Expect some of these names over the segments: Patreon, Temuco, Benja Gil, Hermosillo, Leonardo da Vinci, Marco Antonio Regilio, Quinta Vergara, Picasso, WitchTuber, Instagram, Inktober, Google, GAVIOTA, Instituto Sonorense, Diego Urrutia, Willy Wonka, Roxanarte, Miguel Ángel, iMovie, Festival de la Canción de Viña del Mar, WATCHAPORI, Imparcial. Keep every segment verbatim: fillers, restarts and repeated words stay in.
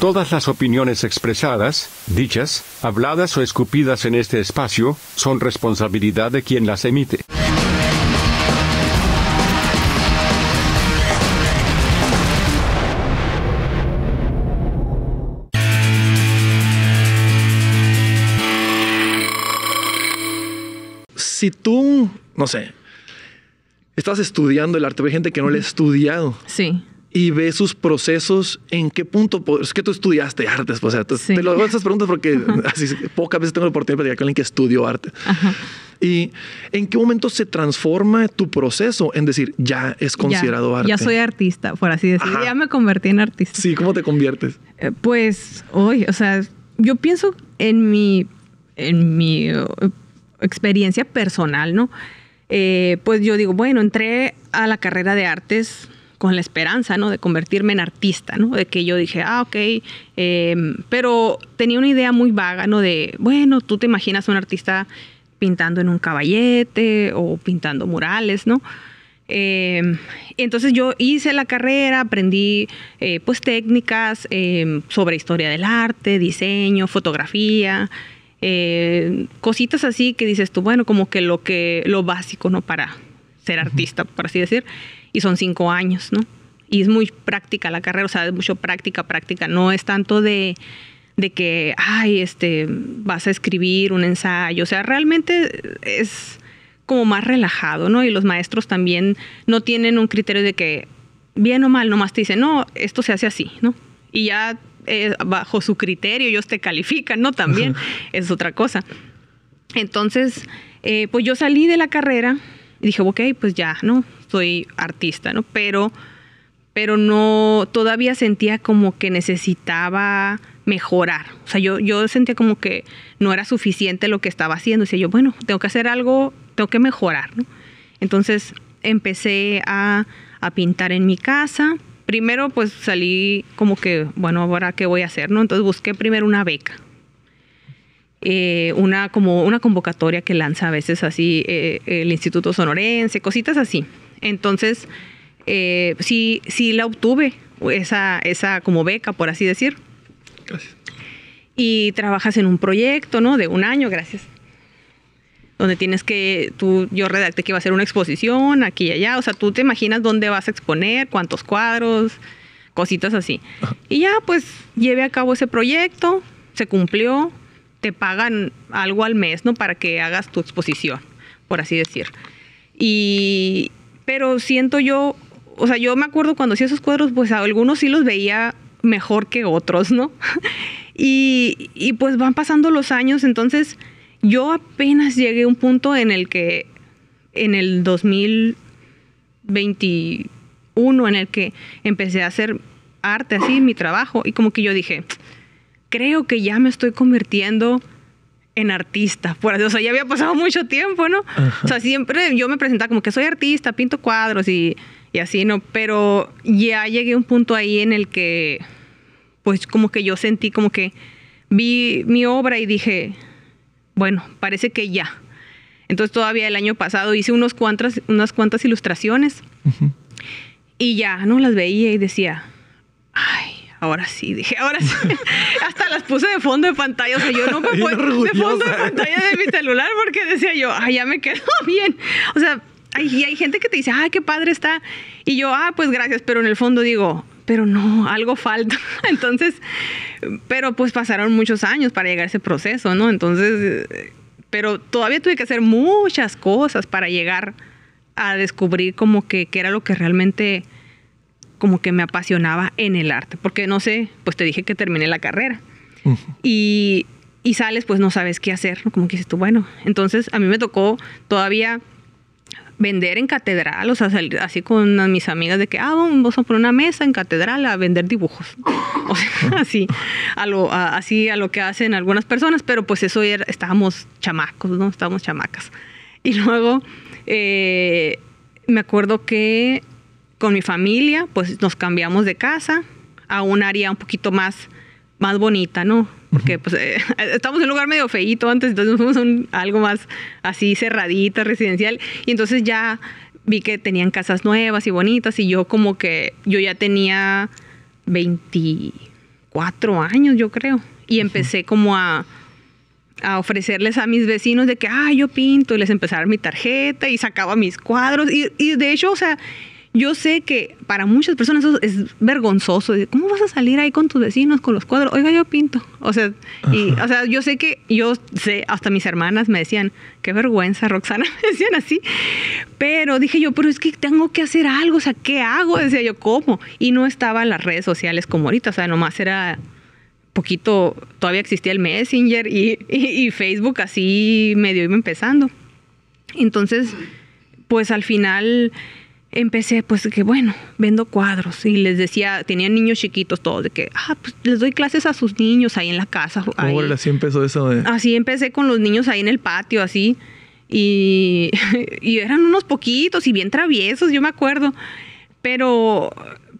Todas las opiniones expresadas, dichas, habladas o escupidas en este espacio, son responsabilidad de quien las emite. Si tú, no sé, estás estudiando el arte, hay gente que no lo ha estudiado. Sí. Y ve sus procesos, en qué punto, es que tú estudiaste artes, o sea, sí. Te lo hago esas preguntas porque así, pocas veces tengo la oportunidad de platicar con alguien que estudió arte. Ajá. Y en qué momento se transforma tu proceso en decir, ya es considerado ya, arte. Ya soy artista, por así decirlo. Ajá. Ya me convertí en artista. Sí, ¿cómo te conviertes? Eh, pues hoy, o sea, yo pienso en mi, en mi uh, experiencia personal, ¿no? Eh, pues yo digo, bueno, entré a la carrera de artes con la esperanza, ¿no?, de convertirme en artista, ¿no?, de que yo dije, ah, ok, eh, pero tenía una idea muy vaga, ¿no?, de, bueno, tú te imaginas a un artista pintando en un caballete o pintando murales, ¿no? Eh, entonces yo hice la carrera, aprendí eh, pues técnicas eh, sobre historia del arte, diseño, fotografía, eh, cositas así que dices tú, bueno, como que lo, que, lo básico, ¿no?, para ser artista, por así decir. Y son cinco años, ¿no? Y es muy práctica la carrera, o sea, es mucho práctica, práctica. No es tanto de, de que, ay, este, vas a escribir un ensayo. O sea, realmente es como más relajado, ¿no? Y los maestros también no tienen un criterio de que, bien o mal, nomás te dicen, no, esto se hace así, ¿no? Y ya eh, bajo su criterio ellos te califican, ¿no? También es otra cosa. Entonces, eh, pues yo salí de la carrera y dije, ok, pues ya, ¿no? Soy artista, ¿no? Pero, pero no, todavía sentía como que necesitaba mejorar. O sea, yo, yo sentía como que no era suficiente lo que estaba haciendo. Decía yo, bueno, tengo que hacer algo, tengo que mejorar, ¿no? Entonces empecé a, a pintar en mi casa. Primero, pues salí como que, bueno, ¿ahora qué voy a hacer, no? Entonces busqué primero una beca. Eh, una, como una convocatoria que lanza a veces así eh, el Instituto Sonorense, cositas así. Entonces, eh, sí, sí la obtuve, esa, esa como beca, por así decir. Gracias. Y trabajas en un proyecto, ¿no?, de un año, gracias. Donde tienes que, tú, yo redacté que iba a ser una exposición aquí y allá. O sea, tú te imaginas dónde vas a exponer, cuántos cuadros, cositas así. Ajá. Y ya, pues, llevé a cabo ese proyecto, se cumplió. Te pagan algo al mes, ¿no?, para que hagas tu exposición, por así decir. Y, pero siento yo, o sea, yo me acuerdo cuando hacía esos cuadros, pues a algunos sí los veía mejor que otros, ¿no? y, y pues van pasando los años, entonces yo apenas llegué a un punto en el que, en el dos mil veintiuno, en el que empecé a hacer arte, así, mi trabajo, y como que yo dije, creo que ya me estoy convirtiendo en artista. Por, o sea, ya había pasado mucho tiempo, ¿no? Ajá. O sea, siempre yo me presentaba como que soy artista, pinto cuadros y, y así, ¿no? Pero ya llegué a un punto ahí en el que, pues, como que yo sentí como que vi mi obra y dije, bueno, parece que ya. Entonces, todavía el año pasado hice unos cuantas, unas cuantas ilustraciones. Uh-huh. Y ya, ¿no? Las veía y decía, ay, ahora sí, dije, ahora sí. Hasta las puse de fondo de pantalla. O sea, yo no me puedo de fondo de pantalla de mi celular porque decía yo, ay, ya me quedó bien. O sea, hay, hay gente que te dice, ay, qué padre está. Y yo, ah, pues gracias. Pero en el fondo digo, pero no, algo falta. Entonces, pero pues pasaron muchos años para llegar a ese proceso, ¿no? Entonces, pero todavía tuve que hacer muchas cosas para llegar a descubrir como que, que era lo que realmente como que me apasionaba en el arte, porque no sé, pues te dije que terminé la carrera. Uh-huh. y, y sales, pues no sabes qué hacer, ¿no? Como que dices tú, bueno, entonces a mí me tocó todavía vender en catedral, o sea, así con una, mis amigas de que, ah, vamos a poner una mesa en catedral a vender dibujos, o sea, así a lo, a, así a lo que hacen algunas personas, pero pues eso era, estábamos chamacos, ¿no? Estábamos chamacas. Y luego, eh, me acuerdo que con mi familia, pues nos cambiamos de casa a un área un poquito más, más bonita, ¿no? Porque pues eh, estamos en un lugar medio feíto antes, entonces nos fuimos a un, algo más así cerradita, residencial. Y entonces ya vi que tenían casas nuevas y bonitas y yo como que, yo ya tenía 20, cuatro años, yo creo. Y empecé como a, a ofrecerles a mis vecinos de que, ah, yo pinto, y les empecé a dar mi tarjeta y sacaba mis cuadros. Y, y de hecho, o sea, yo sé que para muchas personas eso es vergonzoso. ¿Cómo vas a salir ahí con tus vecinos, con los cuadros? Oiga, yo pinto. O sea, y, o sea, yo sé que, yo sé, hasta mis hermanas me decían, qué vergüenza, Roxana, me decían así. Pero dije yo, pero es que tengo que hacer algo, o sea, ¿qué hago? Decía yo, ¿cómo? Y no estaba en las redes sociales como ahorita, o sea, nomás era poquito, todavía existía el Messenger y, y, y Facebook así medio iba empezando. Entonces, pues al final empecé, pues, que bueno, vendo cuadros. Y les decía, tenían niños chiquitos todos, de que, ah, pues, les doy clases a sus niños ahí en la casa. Ahí. Ola, así empezó eso. De... Así empecé con los niños ahí en el patio, así. Y, y eran unos poquitos y bien traviesos, yo me acuerdo. Pero,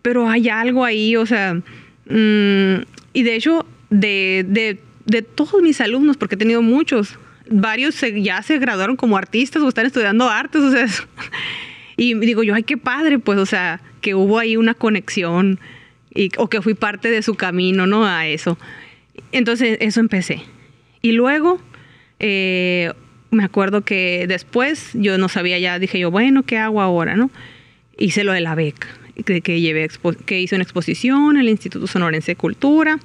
pero hay algo ahí, o sea... Mmm, y de hecho, de, de, de todos mis alumnos, porque he tenido muchos, varios se, ya se graduaron como artistas o están estudiando artes, o sea... Eso. Y digo yo, ay, qué padre, pues, o sea, que hubo ahí una conexión y, o que fui parte de su camino, ¿no? A eso. Entonces, eso empecé. Y luego, eh, me acuerdo que después, yo no sabía ya, dije yo, bueno, ¿qué hago ahora, no? Hice lo de la beca, que, que, llevé expo que hice una exposición en el Instituto Sonorense de Cultura.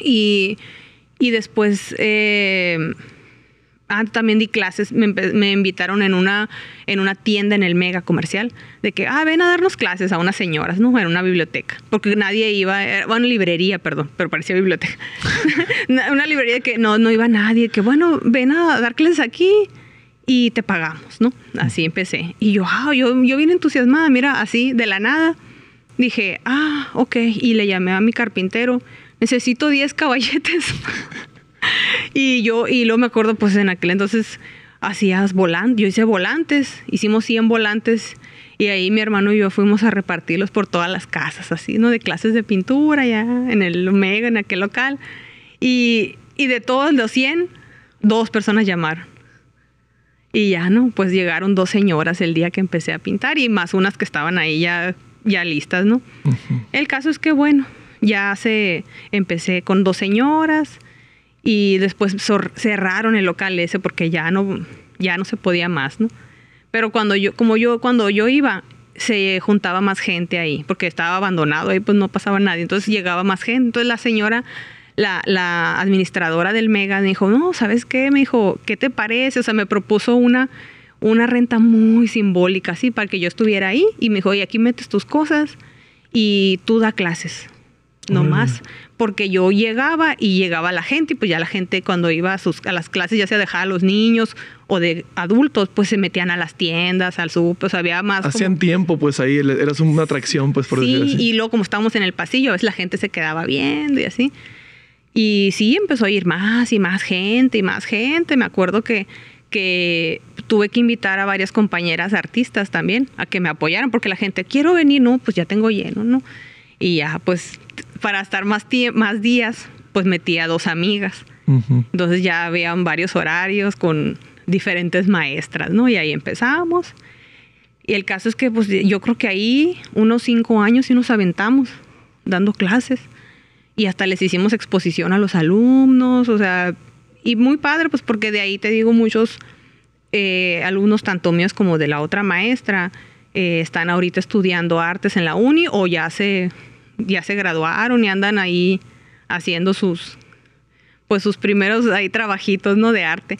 Y, y después... Eh, Ah, también di clases, me, me invitaron en una, en una tienda en el mega comercial, de que, ah, ven a darnos clases a unas señoras, ¿no? En una biblioteca, porque nadie iba, era, bueno, librería, perdón, pero parecía biblioteca. Una librería que no, no iba nadie, que bueno, ven a dar clases aquí y te pagamos, ¿no? Así empecé. Y yo, ah, yo, yo bien entusiasmada, mira, así, de la nada, dije, ah, ok, y le llamé a mi carpintero, necesito diez caballetes. Y yo, y luego me acuerdo, pues en aquel entonces hacías volantes, yo hice volantes, hicimos cien volantes y ahí mi hermano y yo fuimos a repartirlos por todas las casas, así, ¿no? De clases de pintura ya, en el Omega, en aquel local. Y, y de todos los cien, dos personas llamaron. Y ya, ¿no? Pues llegaron dos señoras el día que empecé a pintar y más unas que estaban ahí ya, ya listas, ¿no? Uh-huh. El caso es que, bueno, ya se empecé con dos señoras. Y después cerraron el local ese porque ya no, ya no se podía más, ¿no? Pero cuando yo, como yo, cuando yo iba, se juntaba más gente ahí, porque estaba abandonado, ahí pues no pasaba nadie. Entonces llegaba más gente. Entonces la señora, la, la administradora del Mega, me dijo, no, ¿sabes qué? Me dijo, ¿qué te parece? O sea, me propuso una, una renta muy simbólica, así, para que yo estuviera ahí. Y me dijo, y aquí metes tus cosas y tú da clases. No más, porque yo llegaba y llegaba la gente y pues ya la gente cuando iba a, sus, a las clases, ya sea dejaba a los niños o de adultos, pues se metían a las tiendas, al súper, o sea, había más... Hacían como... tiempo, pues ahí eras una atracción, pues por sí, decir así. Y luego como estábamos en el pasillo, a veces la gente se quedaba viendo y así. Y sí, empezó a ir más y más gente y más gente. Me acuerdo que, que tuve que invitar a varias compañeras artistas también a que me apoyaran, porque la gente, quiero venir, no, pues ya tengo lleno, ¿no? Y ya, pues... Para estar más, más días, pues metí a dos amigas. Uh-huh. Entonces ya habían varios horarios con diferentes maestras, ¿no? Y ahí empezamos. Y el caso es que pues, yo creo que ahí unos cinco años sí nos aventamos dando clases. Y hasta les hicimos exposición a los alumnos, o sea... Y muy padre, pues porque de ahí te digo muchos eh, alumnos, tanto míos como de la otra maestra, eh, están ahorita estudiando artes en la uni o ya se... ya se graduaron y andan ahí haciendo sus, pues sus primeros ahí trabajitos, ¿no? De arte.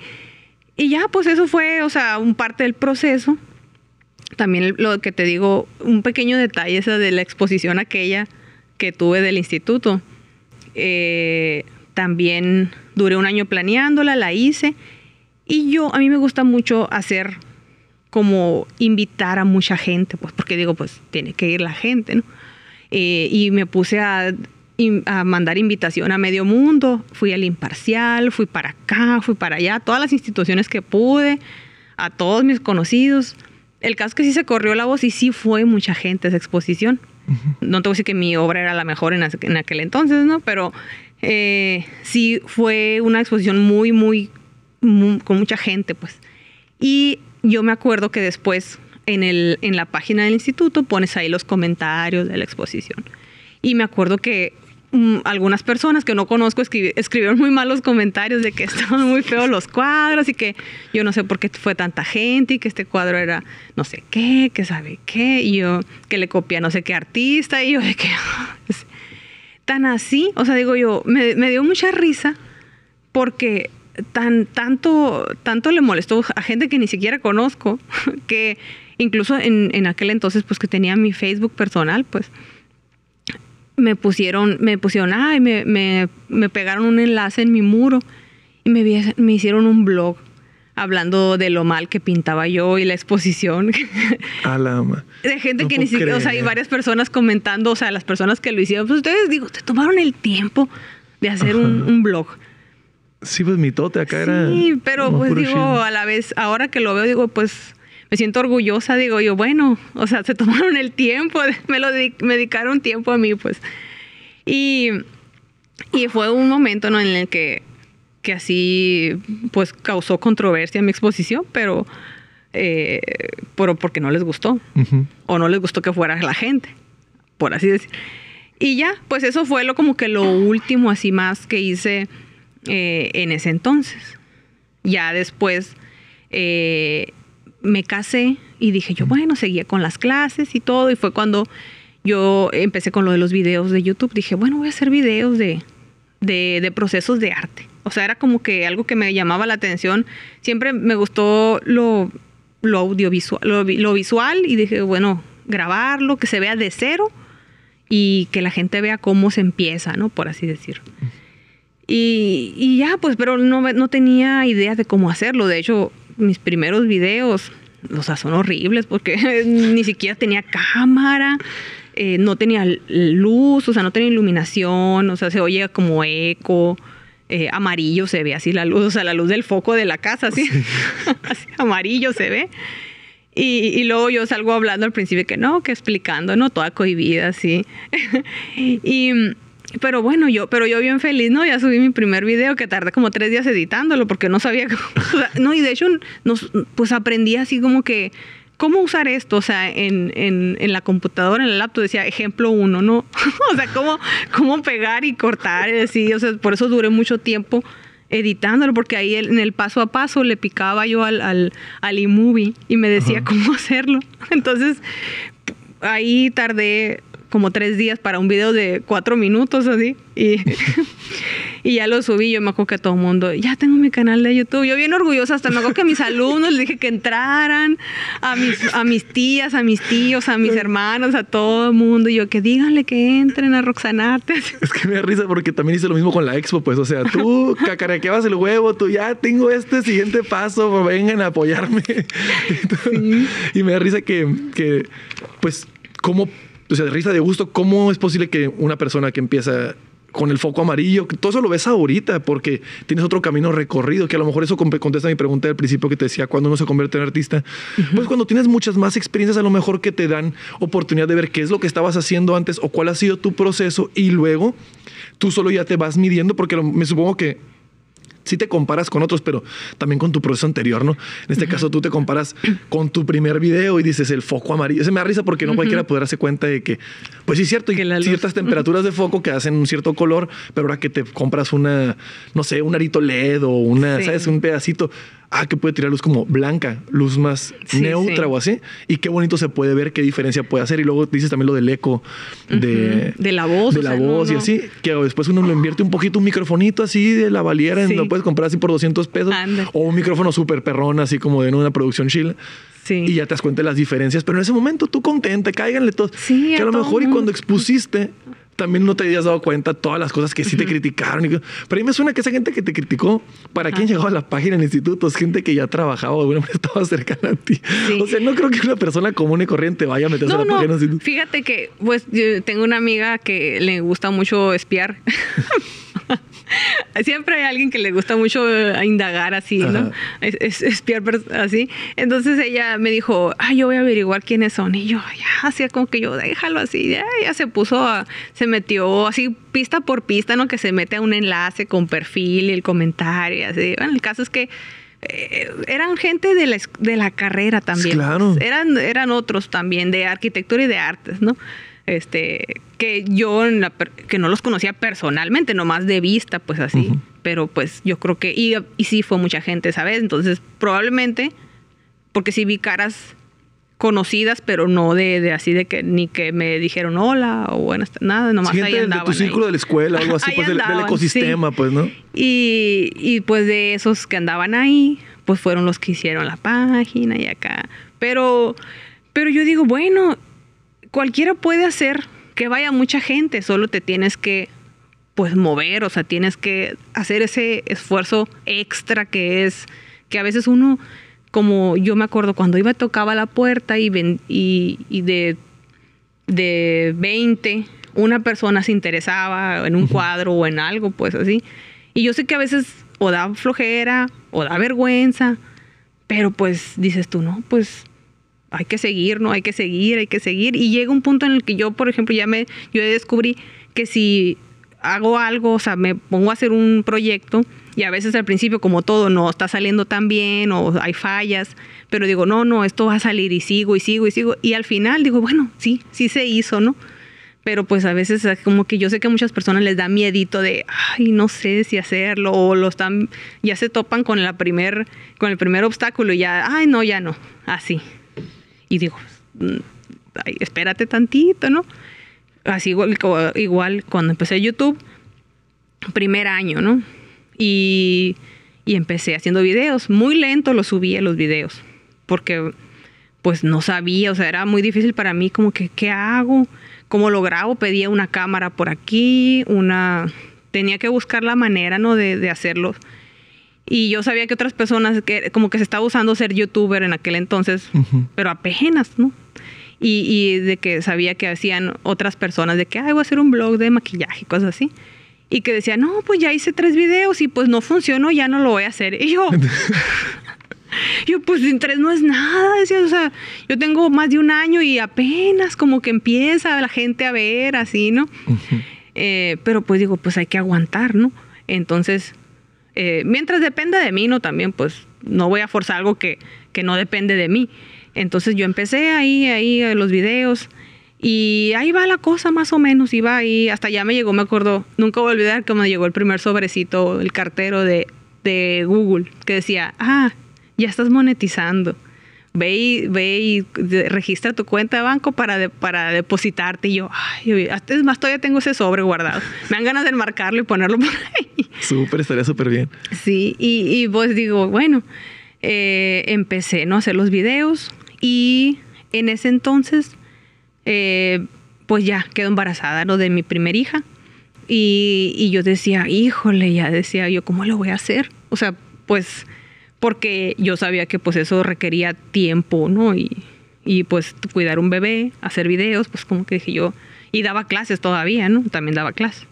Y ya, pues eso fue, o sea, un parte del proceso. También lo que te digo, un pequeño detalle esa de la exposición aquella que tuve del instituto. Eh, también duré un año planeándola, la hice. Y yo, a mí me gusta mucho hacer como invitar a mucha gente, pues porque digo, pues tiene que ir la gente, ¿no? Eh, y me puse a, a mandar invitación a medio mundo, fui al Imparcial, fui para acá, fui para allá, todas las instituciones que pude, a todos mis conocidos. El caso es que sí se corrió la voz y sí fue mucha gente esa exposición. Uh-huh. No te voy a decir que mi obra era la mejor en, en aquel entonces, ¿no? Pero eh, sí fue una exposición muy, muy, muy, con mucha gente, pues. Y yo me acuerdo que después... En, el, en la página del instituto pones ahí los comentarios de la exposición. Y me acuerdo que um, algunas personas que no conozco escribi- escribieron muy malos comentarios de que estaban muy feos los cuadros y que yo no sé por qué fue tanta gente y que este cuadro era no sé qué, que sabe qué, y yo que le copié a no sé qué artista, y yo de que tan así, o sea, digo yo, me, me dio mucha risa porque tan tanto tanto le molestó a gente que ni siquiera conozco, que incluso en, en aquel entonces, pues que tenía mi Facebook personal, pues me pusieron, me pusieron, ay, me, me, me pegaron un enlace en mi muro y me, vi, me hicieron un blog hablando de lo mal que pintaba yo y la exposición. A la ama. De gente no que ni siquiera, o sea, hay varias personas comentando, o sea, las personas que lo hicieron, pues ustedes, digo, te tomaron el tiempo de hacer un, un blog. Sí, pues mi tote acá sí, era... Sí, pero pues digo, chino. A la vez, ahora que lo veo, digo, pues... me siento orgullosa, digo yo, bueno, o sea, se tomaron el tiempo, me lo dedic- me dedicaron tiempo a mí, pues. Y, y fue un momento, ¿no?, en el que, que así, pues, causó controversia en mi exposición, pero, eh, pero porque no les gustó, uh-huh. o no les gustó que fuera la gente, por así decir. Y ya, pues eso fue lo como que lo último, así más, que hice eh, en ese entonces. Ya después... Eh, me casé y dije yo, bueno, seguía con las clases y todo. Y fue cuando yo empecé con lo de los videos de YouTube. Dije, bueno, voy a hacer videos de, de, de procesos de arte. O sea, era como que algo que me llamaba la atención. Siempre me gustó lo, lo audiovisual, lo, lo visual. Y dije, bueno, grabarlo, que se vea de cero y que la gente vea cómo se empieza, ¿no? Por así decirlo. Y, y ya, pues, pero no, no tenía idea de cómo hacerlo. De hecho... mis primeros videos, o sea, son horribles porque ni siquiera tenía cámara, eh, no tenía luz, o sea, no tenía iluminación, o sea, se oye como eco, eh, amarillo se ve así la luz, o sea, la luz del foco de la casa, así, sí. Así amarillo se ve. Y, y luego yo salgo hablando al principio que no, que explicando, no, toda cohibida, así. Y... Pero bueno, yo, pero yo bien feliz, ¿no? Ya subí mi primer video que tardé como tres días editándolo porque no sabía cómo, o sea, no, y de hecho, nos, pues aprendí así como que, ¿cómo usar esto? O sea, en, en, en la computadora, en el laptop decía ejemplo uno, ¿no? O sea, ¿cómo, cómo pegar y cortar? Así, o sea, por eso duré mucho tiempo editándolo porque ahí en el paso a paso le picaba yo al, al, al iMovie y me decía, ajá, cómo hacerlo. Entonces, ahí tardé... como tres días para un video de cuatro minutos, así. Y, y ya lo subí. Yo me acuerdo que todo el mundo, ya tengo mi canal de YouTube. Yo bien orgullosa, hasta me acuerdo que a mis alumnos les dije que entraran, a mis, a mis tías, a mis tíos, a mis hermanos, a todo el mundo. Y yo, que díganle que entren a Roxanarte. Es que me da risa porque también hice lo mismo con la expo, pues. O sea, tú cacarequeabas el huevo, tú ya tengo este siguiente paso, vengan a apoyarme. Sí. Y me da risa que, que pues, cómo... O sea, de risa de gusto, ¿cómo es posible que una persona que empieza con el foco amarillo, todo eso lo ves ahorita porque tienes otro camino recorrido, que a lo mejor eso contesta mi pregunta del principio que te decía, ¿cuándo uno se convierte en artista? Uh-huh. Pues cuando tienes muchas más experiencias, a lo mejor que te dan oportunidad de ver qué es lo que estabas haciendo antes o cuál ha sido tu proceso y luego tú solo ya te vas midiendo porque lo, me supongo que sí te comparas con otros, pero también con tu proceso anterior, ¿no? En este uh-huh. caso, tú te comparas con tu primer video y dices el foco amarillo. Se me da risa porque no uh-huh. cualquiera podrá darse cuenta de que, pues sí es cierto, que hay ciertas temperaturas de foco que hacen un cierto color, pero ahora que te compras una, no sé, un arito LED o una, sí. ¿sabes? Un pedacito, ah, que puede tirar luz como blanca, luz más sí, neutra sí. o así. Y qué bonito se puede ver, qué diferencia puede hacer. Y luego dices también lo del eco de, uh-huh. de la voz, de la sea, voz no, no. y así, que después uno lo invierte un poquito, un microfonito así de la Valiera, sí. lo puedes comprar así por doscientos pesos Ande. O un micrófono súper perrón, así como de una producción chila. Sí. Y ya te das cuenta de las diferencias. Pero en ese momento tú contenta, cáiganle todos. Sí, que a, a lo mejor mundo. Y cuando expusiste... también no te habías dado cuenta todas las cosas que sí te uh-huh. criticaron. Pero a mí me suena que esa gente que te criticó, ¿para quién llegaba a la página en institutos? Gente que ya trabajaba o alguna manera estaba cercana a ti. Sí. O sea, no creo que una persona común y corriente vaya a meterse no, a la no. página en institutos. Fíjate que, pues, yo tengo una amiga que le gusta mucho espiar. Siempre hay alguien que le gusta mucho indagar así, ajá. ¿no? Es, es, espiar así. Entonces ella me dijo, ah, yo voy a averiguar quiénes son. Y yo, ya, hacía como que yo, déjalo así. Ya, ya se puso a... Se metió así pista por pista, ¿no? Que se mete a un enlace con perfil y el comentario y así. Bueno, el caso es que eh, eran gente de la, de la carrera también. Claro. Eran, eran otros también, de arquitectura y de artes, ¿no? este, que yo en la, que no los conocía personalmente, nomás de vista, pues así. Uh-huh. Pero pues yo creo que, y, y sí fue mucha gente esa vez, entonces probablemente, porque sí vi caras conocidas, pero no de, de así de que ni que me dijeron hola o buenas, nada, nomás gente ahí andaban. De tu círculo ahí de la escuela, algo así, pues, andaban, del, del ecosistema, sí, pues, ¿no? Y, y pues de esos que andaban ahí, pues fueron los que hicieron la página y acá. Pero, pero yo digo, bueno, cualquiera puede hacer que vaya mucha gente, solo te tienes que, pues, mover, o sea, tienes que hacer ese esfuerzo extra que es, que a veces uno... Como yo me acuerdo cuando iba, tocaba la puerta y, ven, y, y de, de veinte, una persona se interesaba en un uh-huh. cuadro o en algo, pues así. Y yo sé que a veces o da flojera o da vergüenza, pero pues dices tú, no, pues hay que seguir, ¿no? Hay que seguir, hay que seguir. Y llega un punto en el que yo, por ejemplo, ya me yo descubrí que si hago algo, o sea, me pongo a hacer un proyecto, y a veces al principio, como todo, no está saliendo tan bien o hay fallas, pero digo, no, no, esto va a salir, y sigo y sigo y sigo. Y al final digo, bueno, sí, sí se hizo, ¿no? Pero pues a veces como que yo sé que a muchas personas les da miedito de, ay, no sé si hacerlo, o lo están, ya se topan con, la primer, con el primer obstáculo y ya, ay, no, ya no, así. Y digo, ay, espérate tantito, ¿no? Así igual, igual cuando empecé YouTube, primer año, ¿no? Y, y empecé haciendo videos. Muy lento los subía los videos, porque pues no sabía, o sea, era muy difícil para mí como que, ¿qué hago? ¿Cómo lo grabo? Pedía una cámara por aquí, una... Tenía que buscar la manera, ¿no? De, de hacerlos. Y yo sabía que otras personas, que como que se estaba usando ser youtuber en aquel entonces, uh-huh. pero apenas, ¿no? Y, y de que sabía que hacían otras personas de que, ay, voy a hacer un blog de maquillaje, cosas así. Y que decía, no, pues ya hice tres videos y pues no funcionó, ya no lo voy a hacer. Y yo, yo pues en tres no es nada, decía, o sea, yo tengo más de un año y apenas como que empieza la gente a ver, así, ¿no? Uh-huh. eh, pero pues digo, pues hay que aguantar, ¿no? Entonces, eh, mientras dependa de mí, ¿no? También pues no voy a forzar algo que, que no depende de mí. Entonces yo empecé ahí, ahí los videos. Y ahí va la cosa más o menos, iba ahí, hasta ya me llegó, me acuerdo, nunca voy a olvidar que me llegó el primer sobrecito, el cartero de, de Google, que decía, ah, ya estás monetizando, ve y, ve y registra tu cuenta de banco para, de, para depositarte. Y yo, ay, es más, todavía tengo ese sobre guardado, me dan ganas de enmarcarlo y ponerlo por ahí. Súper, estaría súper bien. Sí, y, y pues digo, bueno, eh, empecé, ¿no?, a hacer los videos y en ese entonces... Eh, pues ya quedo embarazada, ¿no?, de mi primer hija. Y, y yo decía, híjole, ya decía yo, ¿cómo lo voy a hacer? O sea, pues, porque yo sabía que pues eso requería tiempo, ¿no? Y, y pues cuidar un bebé, hacer videos, pues como que dije yo, y daba clases todavía, ¿no? También daba clases.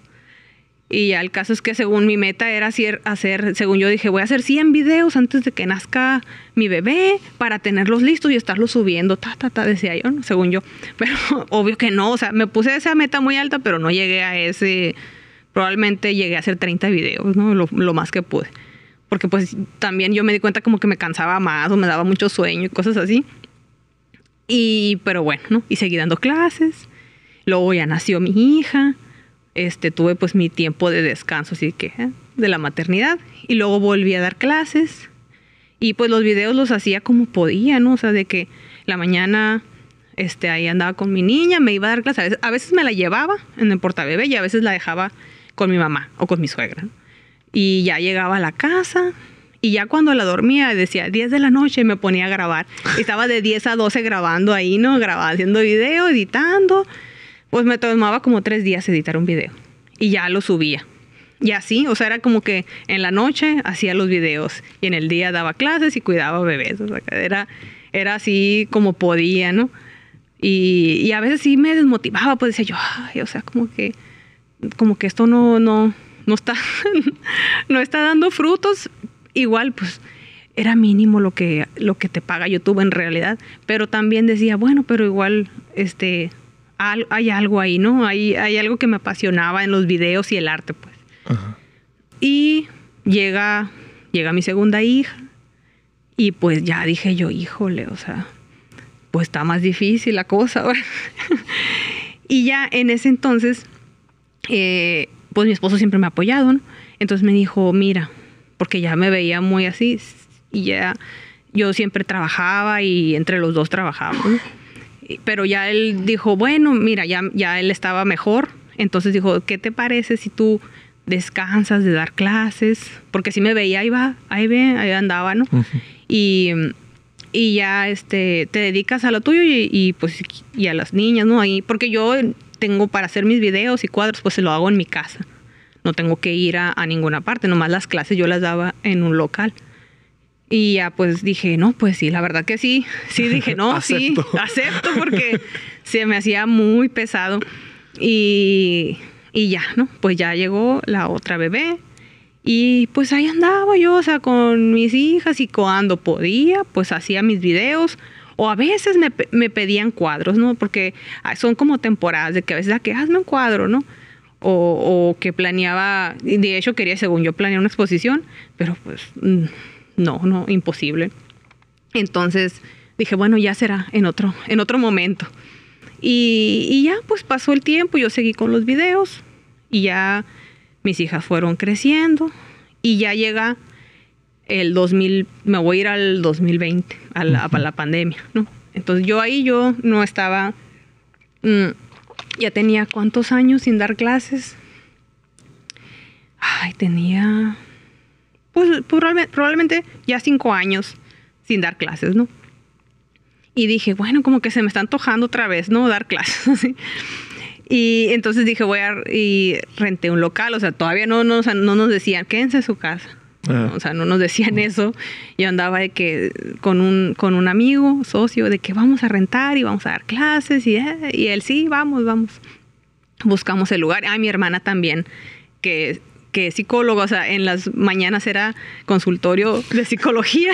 Y ya el caso es que según mi meta era hacer, hacer, según yo dije, voy a hacer cien videos antes de que nazca mi bebé para tenerlos listos y estarlos subiendo, ta, ta, ta, decía yo, ¿no?, según yo. Pero obvio que no, o sea, me puse esa meta muy alta, pero no llegué a ese, probablemente llegué a hacer treinta videos, ¿no?, lo, lo más que pude. Porque pues también yo me di cuenta como que me cansaba más o me daba mucho sueño y cosas así. Y, pero bueno, ¿no? Y seguí dando clases, luego ya nació mi hija. Este, tuve pues mi tiempo de descanso, así que, ¿eh?, de la maternidad. Y luego volví a dar clases. Y pues los videos los hacía como podía, ¿no? O sea, de que la mañana este, ahí andaba con mi niña, me iba a dar clases. A veces, a veces me la llevaba en el portabebé y a veces la dejaba con mi mamá o con mi suegra, ¿no? Y ya llegaba a la casa y ya cuando la dormía decía diez de la noche, me ponía a grabar. Estaba de diez a doce grabando ahí, ¿no? Grabando, haciendo video, editando. Pues me tomaba como tres días editar un video y ya lo subía. Y así, o sea, era como que en la noche hacía los videos y en el día daba clases y cuidaba bebés. O sea, era, era así como podía, ¿no? Y, y a veces sí me desmotivaba, pues decía yo, ay, o sea, como que, como que esto no, no, no está, no está dando frutos. Igual, pues, era mínimo lo que, lo que te paga YouTube en realidad. Pero también decía, bueno, pero igual, este... Al, hay algo ahí, ¿no? Hay, hay algo que me apasionaba en los videos y el arte, pues. Ajá. Y llega, llega mi segunda hija y pues ya dije yo, híjole, o sea, pues está más difícil la cosa ahora. Y ya en ese entonces, eh, pues mi esposo siempre me ha apoyado, ¿no? Entonces me dijo, mira, porque ya me veía muy así y ya yo siempre trabajaba y entre los dos trabajábamos, ¿no? Pero ya él dijo, bueno, mira, ya, ya él estaba mejor. Entonces dijo, ¿qué te parece si tú descansas de dar clases? Porque si me veía, ahí va, ahí ve, ahí andaba, ¿no? Uh-huh. Y, y ya este, te dedicas a lo tuyo y, y, pues, y a las niñas, ¿no? Ahí, porque yo tengo para hacer mis videos y cuadros, pues se lo hago en mi casa. No tengo que ir a, a ninguna parte, nomás las clases yo las daba en un local. Y ya pues dije, no, pues sí, la verdad que sí. Sí, dije, no, sí, acepto porque se me hacía muy pesado. Y, y ya, ¿no? Pues ya llegó la otra bebé y pues ahí andaba yo, o sea, con mis hijas y cuando podía, pues hacía mis videos. O a veces me, me pedían cuadros, ¿no? Porque son como temporadas de que a veces, ah, que hazme un cuadro, ¿no? O, o que planeaba, de hecho quería, según yo, planear una exposición, pero pues... Mmm, No, no, imposible. Entonces dije, bueno, ya será en otro, en otro momento. Y, y ya, pues pasó el tiempo, yo seguí con los videos y ya mis hijas fueron creciendo y ya llega el dos mil, me voy a ir al dos mil veinte, a la, a la pandemia, ¿no? Entonces yo ahí yo no estaba, mmm, ya tenía cuántos años sin dar clases. Ay, tenía... Pues probablemente ya cinco años sin dar clases, ¿no? Y dije, bueno, como que se me está antojando otra vez, ¿no? Dar clases. ¿Sí? Y entonces dije, voy a... Y renté un local. O sea, todavía no, no, o sea, no nos decían, quédense en su casa. Ah. O sea, no nos decían uh. eso. Yo andaba de que con un, con un amigo, socio, de que vamos a rentar y vamos a dar clases. Y, eh, y él, sí, vamos, vamos. Buscamos el lugar. Ah, mi hermana también, que... que psicólogo, o sea, en las mañanas era consultorio de psicología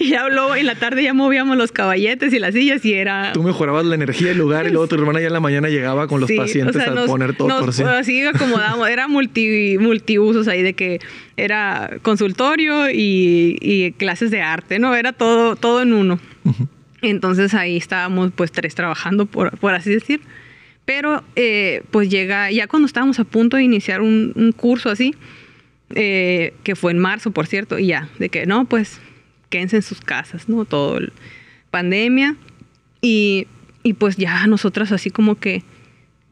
y habló, en la tarde ya movíamos los caballetes y las sillas y era... Tú mejorabas la energía del lugar y luego tu hermana ya en la mañana llegaba con los sí, pacientes, o sea, a nos, poner todo por sí. Así acomodábamos, era multi, multiusos ahí de que era consultorio y, y clases de arte, ¿no? Era todo, todo en uno. Uh-huh. Entonces ahí estábamos pues tres trabajando, por, por así decir. Pero eh, pues llega, ya cuando estábamos a punto de iniciar un, un curso así, eh, que fue en marzo, por cierto, y ya, de que no, pues quédense en sus casas, ¿no? Todo el pandemia. Y, y pues ya nosotras así como que,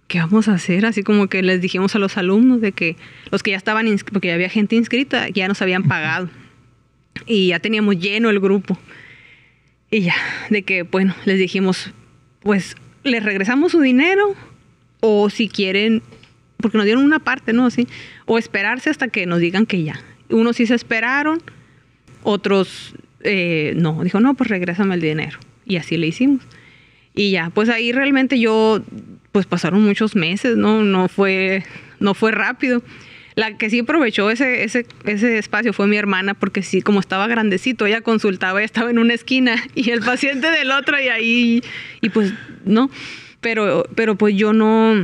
¿qué vamos a hacer? Así como que les dijimos a los alumnos de que los que ya estaban, porque ya había gente inscrita, ya nos habían pagado. Y ya teníamos lleno el grupo. Y ya, de que, bueno, les dijimos, pues... les regresamos su dinero o si quieren, porque nos dieron una parte, ¿no? Sí. O esperarse hasta que nos digan que ya. Unos sí se esperaron, otros eh, no. Dijo, no, pues regrésame el dinero. Y así le hicimos. Y ya, pues ahí realmente yo, pues pasaron muchos meses, ¿no? No fue, no fue rápido. La que sí aprovechó ese, ese, ese espacio fue mi hermana, porque sí, como estaba grandecito, ella consultaba, ella estaba en una esquina y el paciente del otro y ahí, y pues, ¿no? Pero, pero pues yo no,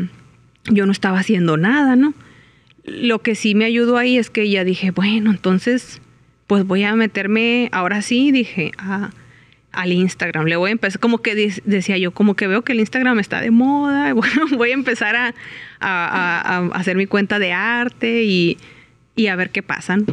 yo no estaba haciendo nada, ¿no? Lo que sí me ayudó ahí es que ya dije, bueno, entonces, pues voy a meterme, ahora sí, dije, a, al Instagram. Le voy a empezar, como que de, decía yo, como que veo que el Instagram está de moda, bueno, voy a empezar a... A, a, a hacer mi cuenta de arte y, y a ver qué pasan.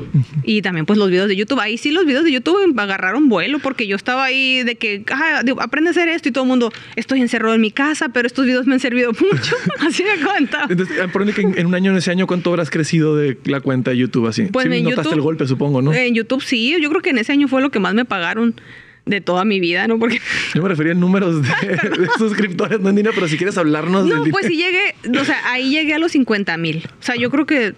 Y también pues los videos de YouTube. Ahí sí los videos de YouTube agarraron vuelo porque yo estaba ahí de que ah, digo, aprende a hacer esto y todo el mundo, estoy encerrado en mi casa, pero estos videos me han servido mucho. Así me cuenta. Entonces, que en, en un año, en ese año, ¿cuánto habrás crecido de la cuenta de YouTube así? Pues sí, en notaste YouTube, el golpe, supongo, ¿no? En YouTube sí. Yo creo que en ese año fue lo que más me pagaron de toda mi vida, ¿no? Porque... Yo me refería en números de, de suscriptores, no en dinero, pero si quieres hablarnos... No, del pues si llegué, o sea, ahí llegué a los cincuenta mil. O sea, yo creo que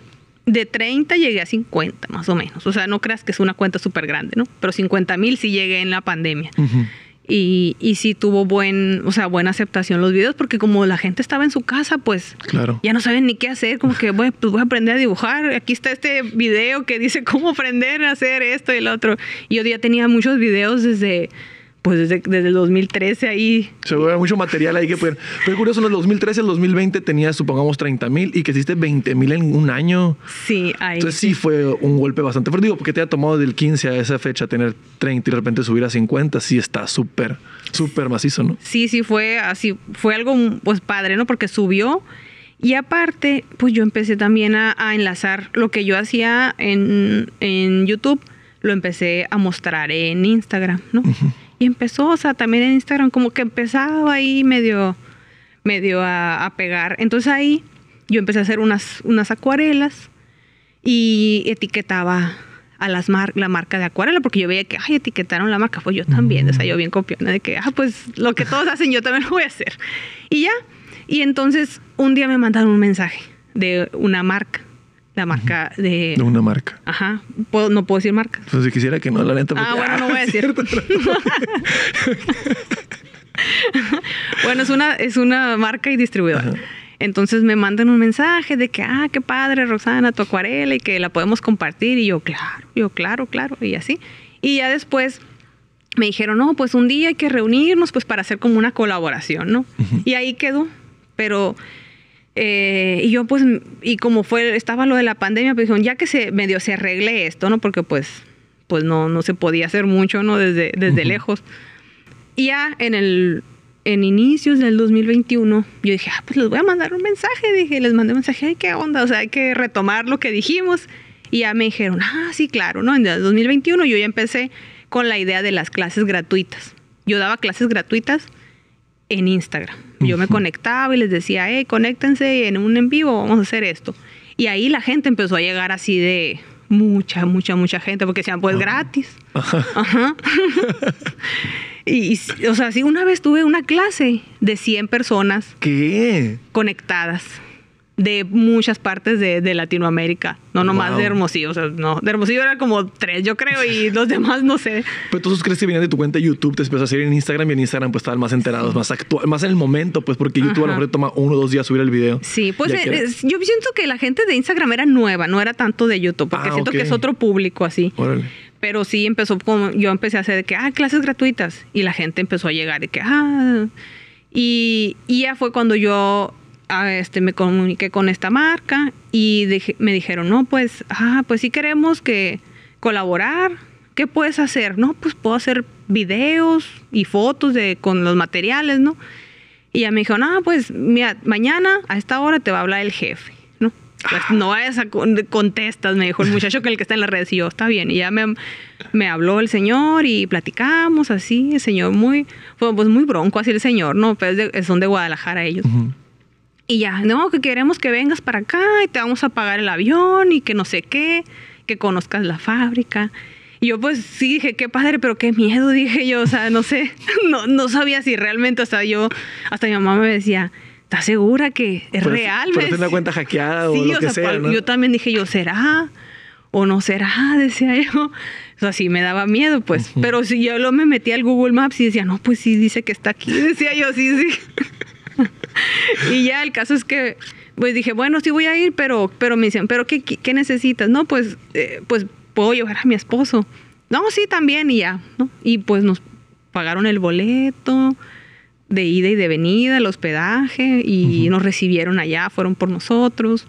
de treinta llegué a cincuenta, más o menos. O sea, no creas que es una cuenta súper grande, ¿no? Pero cincuenta mil sí llegué en la pandemia. Uh-huh. Y, y sí tuvo buen, o sea, buena aceptación los videos, porque como la gente estaba en su casa, pues claro, ya no saben ni qué hacer. Como que, bueno, pues voy a aprender a dibujar. Aquí está este video que dice cómo aprender a hacer esto y el otro. Y yo ya tenía muchos videos desde, pues desde, desde el dos mil trece ahí. Se ve mucho material ahí que pueden. Pero es curioso, en el dos mil trece, el dos mil veinte tenías, supongamos, treinta mil y que hiciste veinte mil en un año. Sí, ahí. Entonces sí fue un golpe bastante fuerte. Digo, porque te ha tomado del quince a esa fecha tener treinta y de repente subir a cincuenta. Sí está súper, súper macizo, ¿no? Sí, sí fue así. Fue algo, pues, padre, ¿no? Porque subió. Y aparte, pues yo empecé también a, a enlazar lo que yo hacía en, en YouTube. Lo empecé a mostrar en Instagram, ¿no? Uh-huh. Y empezó, o sea, también en Instagram, como que empezaba ahí medio, medio a, a pegar. Entonces ahí yo empecé a hacer unas, unas acuarelas y etiquetaba a las mar la marca de acuarela, porque yo veía que, ay, etiquetaron la marca, pues yo también, uh-huh. O sea, yo bien copiona de que, ah, pues lo que todos hacen yo también lo voy a hacer. Y ya, y entonces un día me mandaron un mensaje de una marca. La marca de... De una marca. Ajá. ¿Puedo, no puedo decir marca? Pues si quisiera que no, la neta. Porque... Ah, bueno, no voy a decir. Bueno, es una, es una marca y distribuidora. Ajá. Entonces me mandan un mensaje de que, ah, qué padre, Roxana, tu acuarela y que la podemos compartir. Y yo, claro, yo, claro, claro. Y así. Y ya después me dijeron, no, pues un día hay que reunirnos pues para hacer como una colaboración, ¿no? Uh-huh. Y ahí quedó. Pero... Eh, y yo pues, y como fue, estaba lo de la pandemia, pues dijeron, ya que se medio se arregle esto, ¿no? Porque pues, pues no, no se podía hacer mucho, ¿no? Desde, desde uh-huh. lejos. Y ya en el, en inicios del dos mil veintiuno, yo dije, ah, pues les voy a mandar un mensaje. Dije, les mandé un mensaje, ay, qué onda, o sea, hay que retomar lo que dijimos. Y ya me dijeron, ah, sí, claro, ¿no? En el dos mil veintiuno yo ya empecé con la idea de las clases gratuitas. Yo daba clases gratuitas en Instagram. Yo me conectaba y les decía, hey, conéctense en un en vivo, vamos a hacer esto. Y ahí la gente empezó a llegar así de mucha, mucha, mucha gente, porque decían, pues, gratis. Ajá. Ajá. y, y, o sea, sí, una vez tuve una clase de cien personas. ¿Qué? Conectadas de muchas partes de, de Latinoamérica. No nomás wow. de Hermosillo. O sea, no. De Hermosillo era como tres, yo creo, y los demás no sé. Pero entonces crees que venían de tu cuenta de YouTube, te empezó a seguir en Instagram y en Instagram pues estaban más enterados, sí. más actual, más en el momento, pues porque YouTube Ajá. a lo mejor toma uno o dos días subir el video. Sí, pues eh, que... yo siento que la gente de Instagram era nueva, no era tanto de YouTube, porque ah, siento okay. que es otro público así. Órale. Pero sí empezó como, yo empecé a hacer de que, ah, clases gratuitas. Y la gente empezó a llegar de que, ah. Y, y ya fue cuando yo... Este, me comuniqué con esta marca y dije, me dijeron, no, pues, ah, pues sí queremos que colaborar. ¿Qué puedes hacer? No, pues puedo hacer videos y fotos de, con los materiales, ¿no? Y ya me dijeron, ah, pues, mira, mañana a esta hora te va a hablar el jefe, ¿no? Pues, no vayas a contestas, me dijo el muchacho que el que está en las redes. Y yo, está bien. Y ya me, me habló el señor y platicamos así. El señor muy, pues muy bronco así el señor, ¿no? Pues de, son de Guadalajara ellos. Uh-huh. Y ya, no, que queremos que vengas para acá y te vamos a pagar el avión y que no sé qué, que conozcas la fábrica. Y yo pues sí dije, qué padre, pero qué miedo, dije yo, o sea, no sé, no, no sabía si realmente, o sea, yo, hasta mi mamá me decía, ¿estás segura que es pero, real? Pero tener una cuenta hackeada sí, o lo o que sea, sea pues, ¿no? Yo también dije yo, ¿será? ¿O no será? Decía yo. O sea, sí me daba miedo, pues. Uh-huh. Pero si yo lo me metí al Google Maps y decía, no, pues sí, dice que está aquí. Decía yo, sí, sí. Y ya el caso es que pues dije, bueno, sí voy a ir, pero pero me dicen, pero qué, qué, qué necesitas, no, pues eh, pues puedo llevar a mi esposo, no, sí también. Y ya, ¿no? Y pues nos pagaron el boleto de ida y de venida, el hospedaje y uh-huh. nos recibieron allá, fueron por nosotros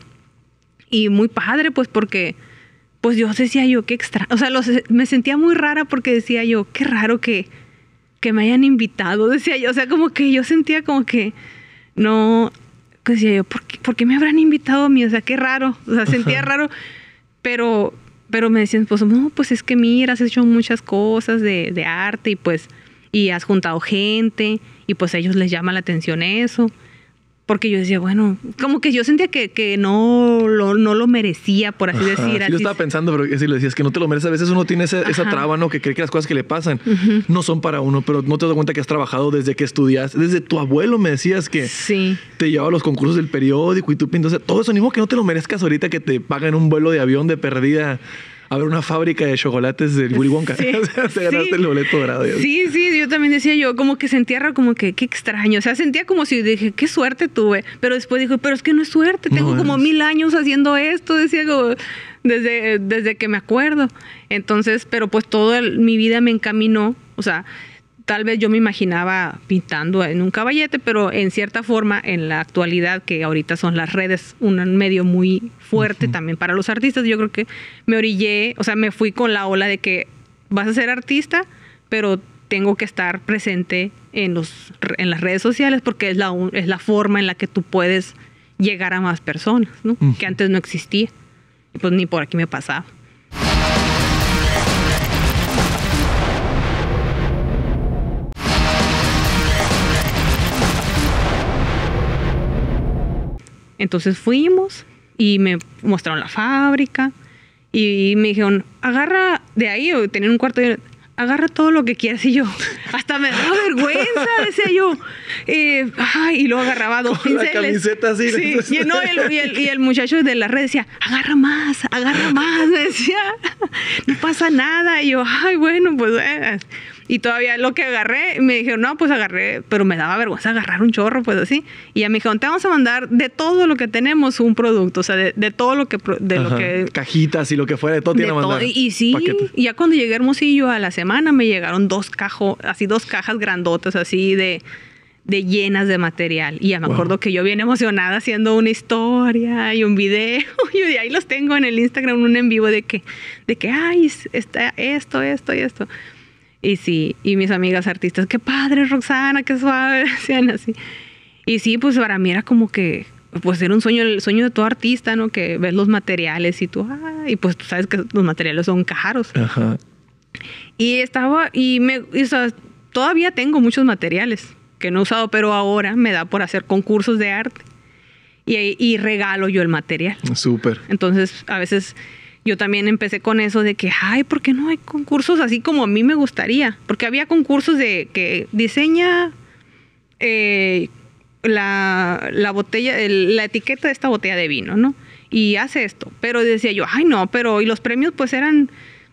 y muy padre, pues porque pues yo decía yo qué extra, o sea, los, me sentía muy rara porque decía yo qué raro que que me hayan invitado, decía yo, o sea, como que yo sentía como que no, que decía yo, ¿por qué, ¿por qué me habrán invitado a mí? O sea, qué raro, o sea, sentía raro, pero, pero me decían, pues, no, pues es que mira, has hecho muchas cosas de, de arte y pues, y has juntado gente y pues a ellos les llama la atención eso, porque yo decía, bueno, como que yo sentía que, que no, lo, no lo merecía, por así decir. Sí, así yo estaba pensando, pero si lo decías, que no te lo mereces. A veces uno tiene esa, esa traba, ¿no? Que cree que las cosas que le pasan uh-huh. no son para uno, pero no te das cuenta que has trabajado desde que estudias. Desde tu abuelo me decías que sí. te llevaba a los concursos del periódico y tú pintas. O sea, todo eso, ni modo que no te lo merezcas ahorita que te pagan un vuelo de avión de perdida a ver una fábrica de chocolates del Willy Wonka. Sí, o sea, te ganaste sí. el boleto dorado. Sí, sí, yo también decía yo, como que sentía raro, como que qué extraño. O sea, sentía como si dije, qué suerte tuve. Pero después dijo, pero es que no es suerte. Tengo no, como es... mil años haciendo esto, decía como, desde, desde que me acuerdo. Entonces, pero pues toda mi vida me encaminó. O sea, tal vez yo me imaginaba pintando en un caballete, pero en cierta forma, en la actualidad, que ahorita son las redes, un medio muy fuerte uh-huh. también para los artistas, yo creo que me orillé, o sea, me fui con la ola de que vas a ser artista, pero tengo que estar presente en, los, en las redes sociales porque es la, es la forma en la que tú puedes llegar a más personas, ¿no? Uh-huh. Que antes no existía, pues ni por aquí me pasaba. Entonces fuimos y me mostraron la fábrica y me dijeron, agarra de ahí, o tenían un cuarto, de, agarra todo lo que quieras. Y yo, hasta me daba vergüenza, decía yo. Eh, ay, y luego agarraba dos con pinceles. La camiseta así. Sí. Y, el, no, el, y, el, y el muchacho de la red decía, agarra más, agarra más, me decía. No pasa nada. Y yo, ay, bueno, pues... Eh. Y todavía lo que agarré, me dijeron, no, pues agarré, pero me daba vergüenza agarrar un chorro, pues así. Y ya me dijeron, te vamos a mandar de todo lo que tenemos un producto, o sea, de, de todo lo que, de Ajá. lo que... Cajitas y lo que fuera, de todo tiene a mandar. Y, y sí, paquetes. Y ya cuando llegué a Hermosillo a la semana me llegaron dos cajos, así dos cajas grandotas, así de... de llenas de material. Y ya me wow. acuerdo que yo bien emocionada haciendo una historia y un video. Y de ahí los tengo en el Instagram, un en vivo de que, de que ay, está esto, esto y esto. Y sí, y mis amigas artistas, qué padre, Roxana, qué suave, decían así. Y sí, pues para mí era como que, pues era un sueño, el sueño de todo artista, ¿no? Que ves los materiales y tú, ah, y pues tú sabes que los materiales son caros. Ajá. Y estaba, y me, y, o sea, todavía tengo muchos materiales que no he usado, pero ahora me da por hacer concursos de arte y, y regalo yo el material. Súper. Entonces, a veces yo también empecé con eso de que, ay, ¿por qué no hay concursos así como a mí me gustaría? Porque había concursos de que diseña eh, la, la botella, el, la etiqueta de esta botella de vino, ¿no? Y hace esto. Pero decía yo, ay, no, pero y los premios pues eran...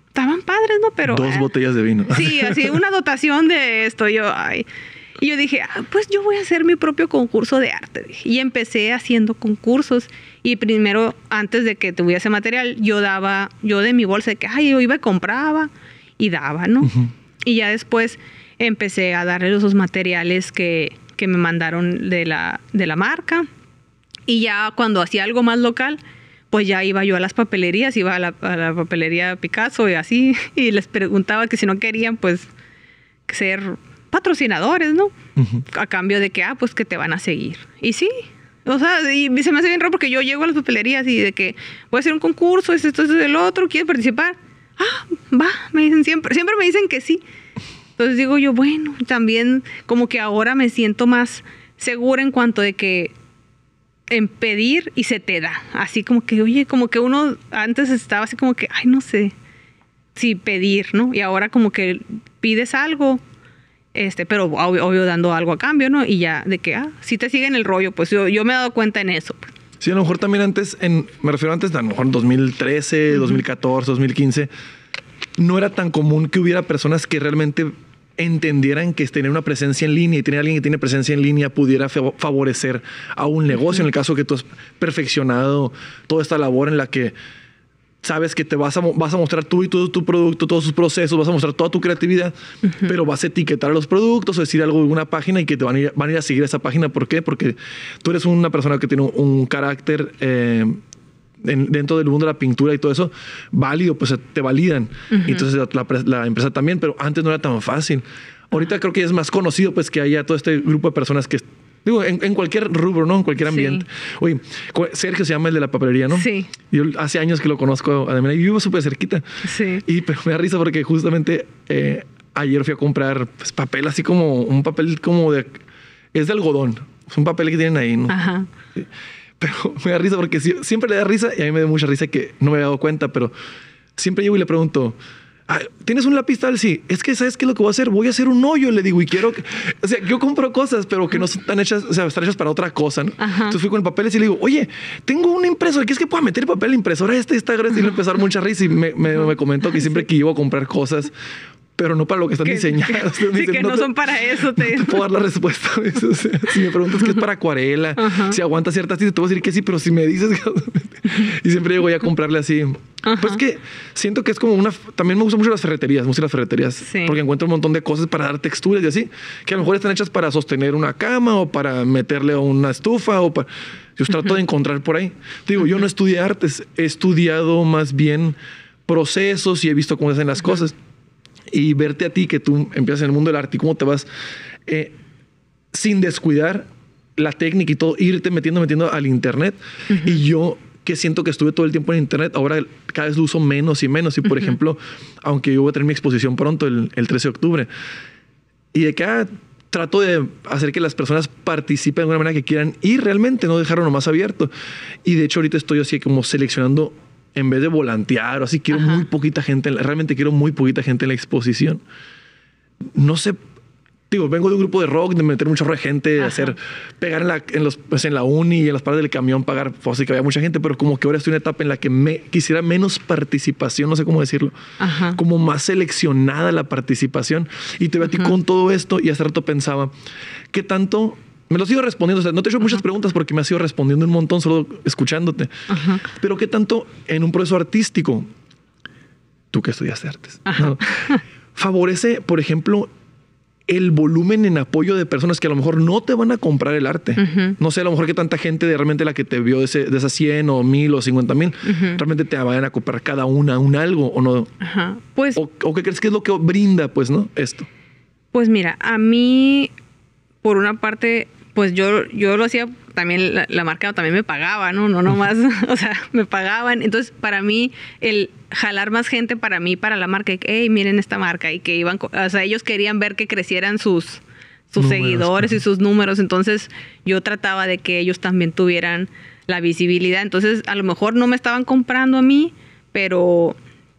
Estaban padres, ¿no? Pero... Dos eh, botellas de vino. Sí, así una dotación de esto. Yo, ay... Y yo dije, ah, pues yo voy a hacer mi propio concurso de arte. Y empecé haciendo concursos. Y primero, antes de que tuviese material, yo daba, yo de mi bolsa, de que, ay, yo iba y compraba y daba, ¿no? Uh-huh. Y ya después empecé a darle esos materiales que, que me mandaron de la, de la marca. Y ya cuando hacía algo más local, pues ya iba yo a las papelerías, iba a la, a la papelería Picasso y así. Y les preguntaba que si no querían, pues, ser... patrocinadores, ¿no? Uh-huh. A cambio de que, ah, pues que te van a seguir. Y sí, o sea, y se me hace bien raro porque yo llego a las papelerías y de que voy a hacer un concurso, es esto, es el otro, ¿quieres participar? Ah, va, me dicen siempre, siempre me dicen que sí. Entonces digo yo, bueno, también como que ahora me siento más segura en cuanto de que en pedir y se te da. Así como que, oye, como que uno antes estaba así como que, ay, no sé si pedir, ¿no? Y ahora como que pides algo, Este, pero obvio, obvio dando algo a cambio, ¿no? Y ya de que, ah, si te siguen el rollo, pues yo, yo me he dado cuenta en eso. Sí, a lo mejor también antes, en, me refiero antes, a lo mejor en dos mil trece, uh-huh. dos mil catorce, dos mil quince, no era tan común que hubiera personas que realmente entendieran que tener una presencia en línea y tener a alguien que tiene presencia en línea pudiera favorecer a un negocio. Uh-huh. En el caso que tú has perfeccionado toda esta labor en la que sabes que te vas a, vas a mostrar tú y todo tu producto, todos sus procesos, vas a mostrar toda tu creatividad, uh-huh. pero vas a etiquetar los productos o decir algo de una página y que te van a, ir, van a ir a seguir esa página. ¿Por qué? Porque tú eres una persona que tiene un, un carácter eh, en, dentro del mundo de la pintura y todo eso, válido, pues te validan. Uh-huh. Entonces la, la, la empresa también, pero antes no era tan fácil. Ahorita uh-huh. creo que es más conocido pues que haya todo este grupo de personas que... Digo, en, en cualquier rubro, ¿no? En cualquier ambiente. Sí. Oye, Sergio se llama el de la papelería, ¿no? Sí. Yo hace años que lo conozco, además, y vivo súper cerquita. Sí. Y pero me da risa porque justamente eh, ayer fui a comprar pues, papel, así como un papel como de... Es de algodón. Es un papel que tienen ahí, ¿no? Ajá. Sí. Pero me da risa porque siempre le da risa y a mí me da mucha risa que no me había dado cuenta, pero siempre llego y le pregunto... Ah, ¿tienes un lápiz tal? Sí. Es que, ¿sabes qué es lo que voy a hacer? Voy a hacer un hoyo, le digo, y quiero... Que... O sea, yo compro cosas, pero que no están hechas, o sea, están hechas para otra cosa, ¿no? Ajá. Entonces fui con el papel y le digo, oye, tengo un impreso, ¿qué es que pueda meter el papel? La impresora esta, esta, esta, y le empezaron mucha risa y me, me, me comentó que siempre sí. que iba a comprar cosas, pero no para lo que están que, diseñadas. Que, sí, dicen, que no, no te, son para eso. Te... No te puedo dar la respuesta. O sea, si me preguntas que es para acuarela, ajá. si aguanta ciertas, te voy a decir que sí, pero si me dices... Que... Y siempre llego ya a comprarle así Ajá. Pues es que siento que es como una... También me gustan mucho las ferreterías, mucho las ferreterías, sí. porque encuentro un montón de cosas para dar texturas y así, que a lo mejor están hechas para sostener una cama o para meterle a una estufa o para... Yo trato uh-huh. de encontrar por ahí. Te digo, uh-huh. yo no estudié artes, he estudiado más bien procesos y he visto cómo se hacen las uh-huh. cosas. Y verte a ti, que tú empiezas en el mundo del arte y cómo te vas eh, sin descuidar la técnica y todo, irte metiendo, metiendo al internet. Uh-huh. Y yo, que siento que estuve todo el tiempo en internet, ahora cada vez lo uso menos y menos. Y, por uh-huh. ejemplo, aunque yo voy a tener mi exposición pronto, el, el trece de octubre, y de cada... Trato de hacer que las personas participen de alguna manera que quieran y realmente no dejarlo nomás abierto. Y de hecho ahorita estoy así como seleccionando, en vez de volantear o así, quiero Ajá. muy poquita gente, en la, realmente quiero muy poquita gente en la exposición. No sé, digo, vengo de un grupo de rock, de meter mucho de gente, de Ajá. hacer, pegar en la, en, los, pues en la uni y en las paradas del camión, pagar, pues así que había mucha gente, pero como que ahora estoy en una etapa en la que me, quisiera menos participación, no sé cómo decirlo, Ajá. como más seleccionada la participación. Y te veo a ti con todo esto y hace rato pensaba, ¿qué tanto? Me lo sigo respondiendo, o sea, no te he hecho Ajá. muchas preguntas porque me has ido respondiendo un montón solo escuchándote, Ajá. pero ¿qué tanto en un proceso artístico, tú que estudiaste artes, ¿no? favorece, por ejemplo, el volumen en apoyo de personas que a lo mejor no te van a comprar el arte? Uh-huh. No sé, a lo mejor que tanta gente de realmente la que te vio de, ese, de esas cien o mil o cincuenta mil, uh-huh. realmente te vayan a comprar cada una un algo o no. Ajá. Pues, o, ¿O qué crees que es lo que brinda, pues, no? Esto. Pues mira, a mí, por una parte, pues yo, yo lo hacía también, la, la marca también me pagaba, ¿no? No nomás, uh-huh. o sea, me pagaban. Entonces, para mí, el... jalar más gente para mí, para la marca, y que, hey, miren esta marca, y que iban, o sea, ellos querían ver que crecieran sus, sus números, seguidores claro. y sus números, entonces yo trataba de que ellos también tuvieran la visibilidad, entonces a lo mejor no me estaban comprando a mí, pero,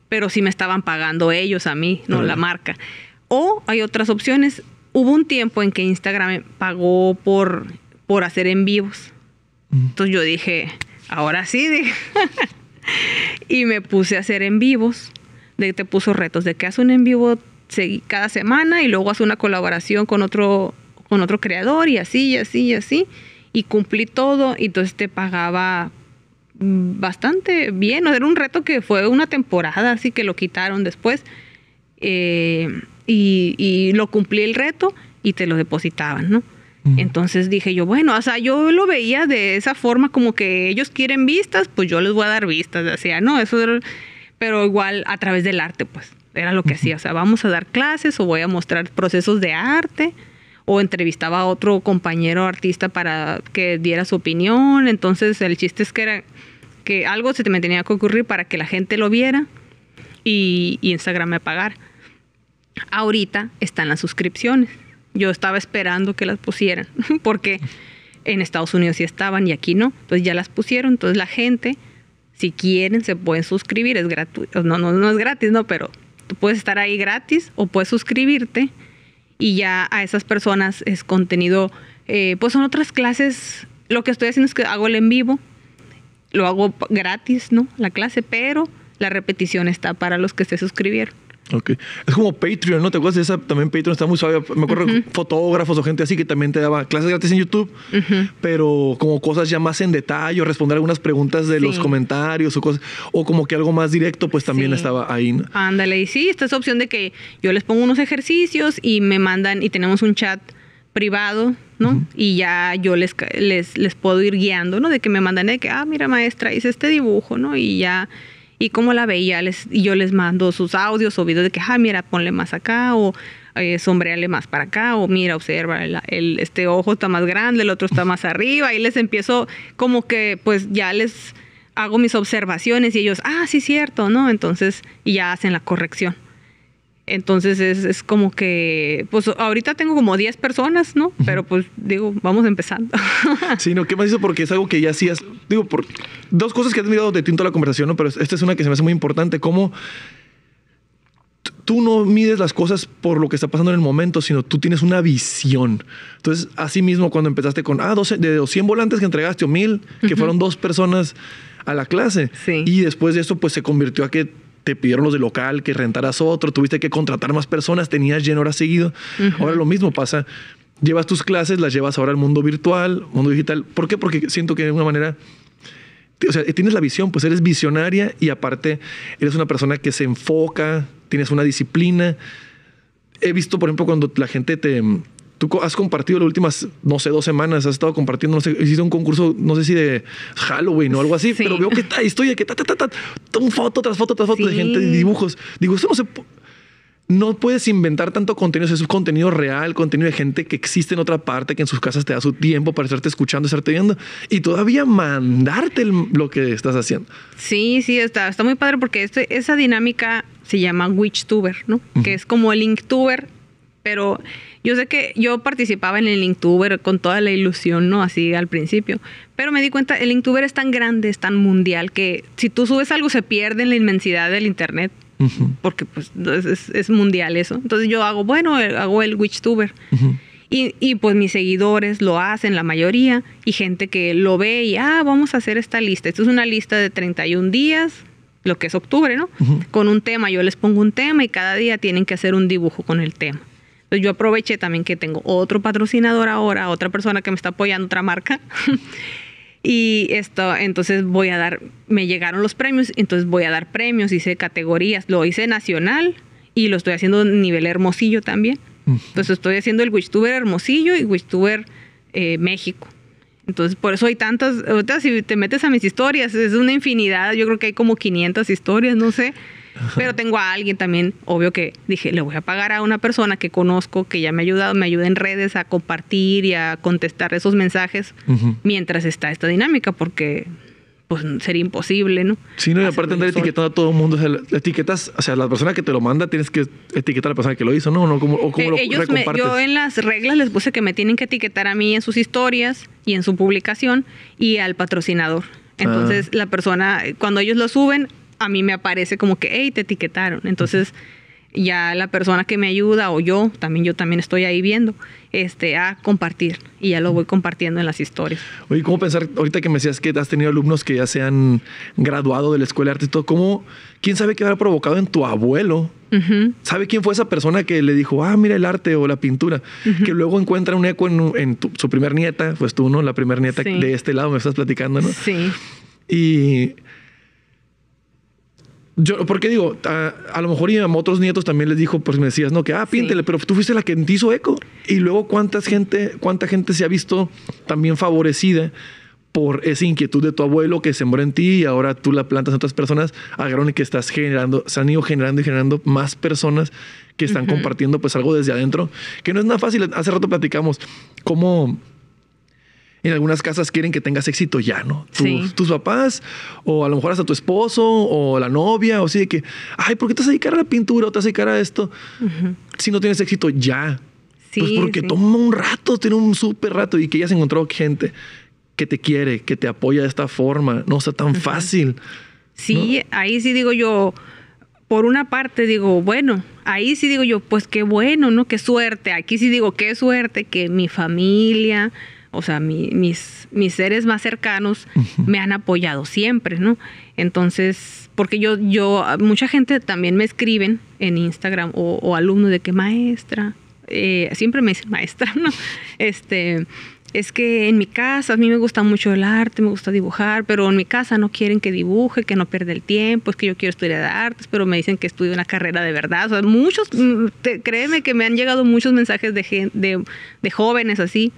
pero sí me estaban pagando ellos a mí, no claro. la marca. O hay otras opciones, hubo un tiempo en que Instagram pagó por, por hacer en vivos, mm. entonces yo dije, ahora sí, dije... Y me puse a hacer en vivos, de, te puso retos de que haz un en vivo cada semana y luego haz una colaboración con otro, con otro creador y así, y así, y así. Y cumplí todo y entonces te pagaba bastante bien. O sea, era un reto que fue una temporada, así que lo quitaron después. Eh, y, y lo cumplí el reto y te lo depositaban, ¿no? Entonces dije yo, bueno, o sea, yo lo veía de esa forma como que ellos quieren vistas, pues yo les voy a dar vistas, o sea, no, eso era, pero igual a través del arte, pues, era lo que uh-huh. hacía, o sea, vamos a dar clases o voy a mostrar procesos de arte o entrevistaba a otro compañero artista para que diera su opinión, entonces el chiste es que era que algo se me tenía que ocurrir para que la gente lo viera y, y Instagram me pagara. Ahorita están las suscripciones. Yo estaba esperando que las pusieran, porque en Estados Unidos sí estaban y aquí no. Entonces ya las pusieron. Entonces la gente, si quieren, se pueden suscribir. Es gratuito. No, no, no es gratis, no, pero tú puedes estar ahí gratis o puedes suscribirte y ya a esas personas es contenido. Eh, pues son otras clases. Lo que estoy haciendo es que hago el en vivo. Lo hago gratis, ¿no? La clase, pero la repetición está para los que se suscribieron. Okay. Es como Patreon, ¿no? ¿Te acuerdas de esa? También Patreon está muy suave. Me acuerdo uh-huh. fotógrafos o gente así que también te daba clases gratis en YouTube, uh-huh. pero como cosas ya más en detalle, responder algunas preguntas de sí. los comentarios o cosas, o como que algo más directo, pues también sí. estaba ahí, ¿no? Ándale, y sí, esta es opción de que yo les pongo unos ejercicios y me mandan, y tenemos un chat privado, ¿no? Uh-huh. Y ya yo les, les, les puedo ir guiando, ¿no? De que me mandan de que, ah, mira maestra, hice este dibujo, ¿no? Y ya... Y como la veía, les, yo les mando sus audios o videos de que, ah, mira, ponle más acá o eh, sombreale más para acá o mira, observa, el, el, este ojo está más grande, el otro está más arriba. Y les empiezo como que, pues, ya les hago mis observaciones y ellos, ah, sí, cierto, ¿no? Entonces, y ya hacen la corrección. Entonces, es, es como que, pues, ahorita tengo como diez personas, ¿no? Pero, pues, digo, vamos empezando. Sí, ¿no? ¿Qué más hizo? Porque es algo que ya hacías, digo, por dos cosas que has mirado de tinto a la conversación, ¿no? Pero esta es una que se me hace muy importante. Cómo tú no mides las cosas por lo que está pasando en el momento, sino tú tienes una visión. Entonces, así mismo, cuando empezaste con, ah, doce, de cien volantes que entregaste o mil, que uh-huh. fueron dos personas a la clase. Sí. Y después de esto, pues, se convirtió a que te pidieron los de local, que rentaras otro, tuviste que contratar más personas, tenías lleno horas seguido. Uh-huh. Ahora lo mismo pasa. Llevas tus clases, las llevas ahora al mundo virtual, mundo digital. ¿Por qué? Porque siento que de alguna manera o sea, tienes la visión, pues eres visionaria y aparte eres una persona que se enfoca, tienes una disciplina. He visto, por ejemplo, cuando la gente te... Tú has compartido las últimas, no sé, dos semanas, has estado compartiendo, no sé, hiciste un concurso, no sé si de Halloween o algo así, sí. Pero veo que está, estoy que ta, ta, ta, ta, tomo foto tras foto tras foto sí. de gente, de dibujos. Digo, eso no se... No puedes inventar tanto contenido, eso es contenido real, contenido de gente que existe en otra parte, que en sus casas te da su tiempo para estarte escuchando, estarte viendo y todavía mandarte el, lo que estás haciendo. Sí, sí, está, está muy padre porque este, esa dinámica se llama WitchTuber, ¿no? Uh-huh. Que es como el Inktober, pero yo sé que yo participaba en el Inktober con toda la ilusión, ¿no? Así al principio, pero me di cuenta, el Inktober es tan grande, es tan mundial que si tú subes algo se pierde en la inmensidad del internet. Uh-huh. Porque pues es, es mundial eso. Entonces yo hago, bueno, hago el WitchTuber. Uh-huh. y, y pues mis seguidores lo hacen, la mayoría, y gente que lo ve y, ah, vamos a hacer esta lista. Esto es una lista de treinta y un días, lo que es octubre, ¿no? Uh-huh. Con un tema, yo les pongo un tema y cada día tienen que hacer un dibujo con el tema. Entonces yo aproveché también que tengo otro patrocinador ahora, otra persona que me está apoyando, otra marca. Y esto, entonces voy a dar, me llegaron los premios, entonces voy a dar premios, hice categorías, lo hice nacional y lo estoy haciendo a nivel Hermosillo también. Uh-huh. Entonces estoy haciendo el WitchTuber Hermosillo y WitchTuber eh, México. Entonces por eso hay tantas, ahorita si te metes a mis historias, es una infinidad, yo creo que hay como quinientas historias, no sé. Uh-huh. Pero tengo a alguien también, obvio que dije, le voy a pagar a una persona que conozco, que ya me ha ayudado, me ayuda en redes a compartir y a contestar esos mensajes. Uh-huh. Mientras está esta dinámica, porque pues sería imposible, ¿no? Sí, no, y aparte andar etiquetando a todo el mundo, o sea, etiquetas, o sea, la persona que te lo manda tienes que etiquetar a la persona que lo hizo, ¿no? ¿O cómo, o cómo eh, lo ellos recompartes? Me, yo en las reglas les puse que me tienen que etiquetar a mí en sus historias y en su publicación y al patrocinador. Entonces, ah. la persona, cuando ellos lo suben, a mí me aparece como que, hey, te etiquetaron. Entonces, ya la persona que me ayuda o yo, también yo también estoy ahí viendo, este, a compartir. Y ya lo voy compartiendo en las historias. Oye, ¿cómo pensar, ahorita que me decías que has tenido alumnos que ya se han graduado de la escuela de arte y todo, ¿cómo, quién sabe qué habrá provocado en tu abuelo? Uh-huh. ¿Sabe quién fue esa persona que le dijo, ah, mira el arte o la pintura? Uh-huh. Que luego encuentra un eco en, en tu, su primer nieta, pues tú, ¿no? La primer nieta sí. de este lado me estás platicando, ¿no? Sí. Y... Yo, porque digo, a, a lo mejor y a otros nietos también les dijo, pues me decías, no, que ah, píntele, sí. pero tú fuiste la que te hizo eco. Y luego, ¿cuánta gente, cuánta gente se ha visto también favorecida por esa inquietud de tu abuelo que sembró en ti y ahora tú la plantas en otras personas? Agarraron y que estás generando, se han ido generando y generando más personas que están uh-huh. compartiendo pues algo desde adentro, que no es nada fácil. Hace rato platicamos cómo... En algunas casas quieren que tengas éxito ya, ¿no? Tu, sí. Tus papás, o a lo mejor hasta tu esposo, o la novia, o así de que, ay, ¿por qué te vas a dedicar a la pintura o te vas a dedicar a esto? Uh-huh. Si no tienes éxito ya. Sí, pues porque sí. toma un rato, tiene un súper rato, y que ya has encontrado gente que te quiere, que te apoya de esta forma. No está tan uh-huh. fácil. Sí, ¿no? Ahí sí digo yo, por una parte digo, bueno, ahí sí digo yo, pues qué bueno, ¿no? Qué suerte. Aquí sí digo, qué suerte que mi familia... O sea, mi, mis, mis seres más cercanos uh-huh. me han apoyado siempre, ¿no? Entonces, porque yo, yo, mucha gente también me escriben en Instagram o, o alumnos de que maestra, eh, siempre me dicen maestra, ¿no? Este, es que en mi casa, a mí me gusta mucho el arte, me gusta dibujar, pero en mi casa no quieren que dibuje, que no pierda el tiempo, es que yo quiero estudiar artes, pero me dicen que estudio una carrera de verdad. O sea, muchos, te, créeme que me han llegado muchos mensajes de, de, de jóvenes así,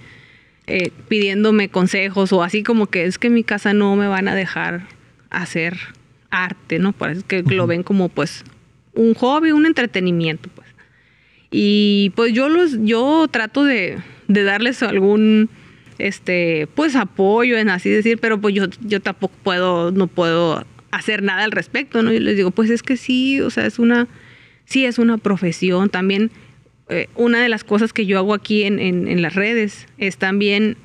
Eh, pidiéndome consejos o así como que es que en mi casa no me van a dejar hacer arte, ¿no? Por eso que lo ven como pues un hobby, un entretenimiento, pues. Y pues yo los, yo trato de, de darles algún este pues apoyo en así decir, pero pues yo, yo tampoco puedo, no puedo hacer nada al respecto, ¿no? Y les digo, pues es que sí, o sea, es una, sí es una profesión también. Una de las cosas que yo hago aquí en, en, en las redes es también,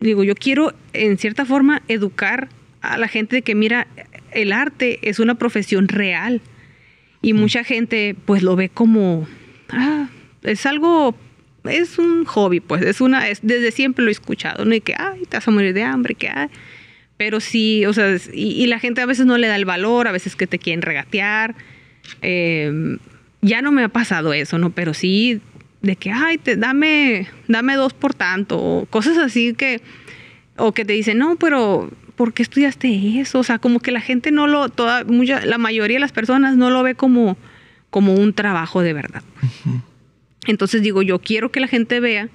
digo, yo quiero en cierta forma educar a la gente de que mira, el arte es una profesión real y mucha gente pues lo ve como, ah, es algo, es un hobby, pues es una, es, desde siempre lo he escuchado, ¿no? Y que, ay, te vas a morir de hambre, que, ay, pero sí, o sea, y, y la gente a veces no le da el valor, a veces que te quieren regatear, eh, ya no me ha pasado eso, ¿no? Pero sí de que, ay, te, dame, dame dos por tanto, o cosas así que, o que te dicen, no, pero ¿por qué estudiaste eso? O sea, como que la gente no lo, toda, mucha, la mayoría de las personas no lo ve como, como un trabajo de verdad. Uh-huh. Entonces digo, yo quiero que la gente vea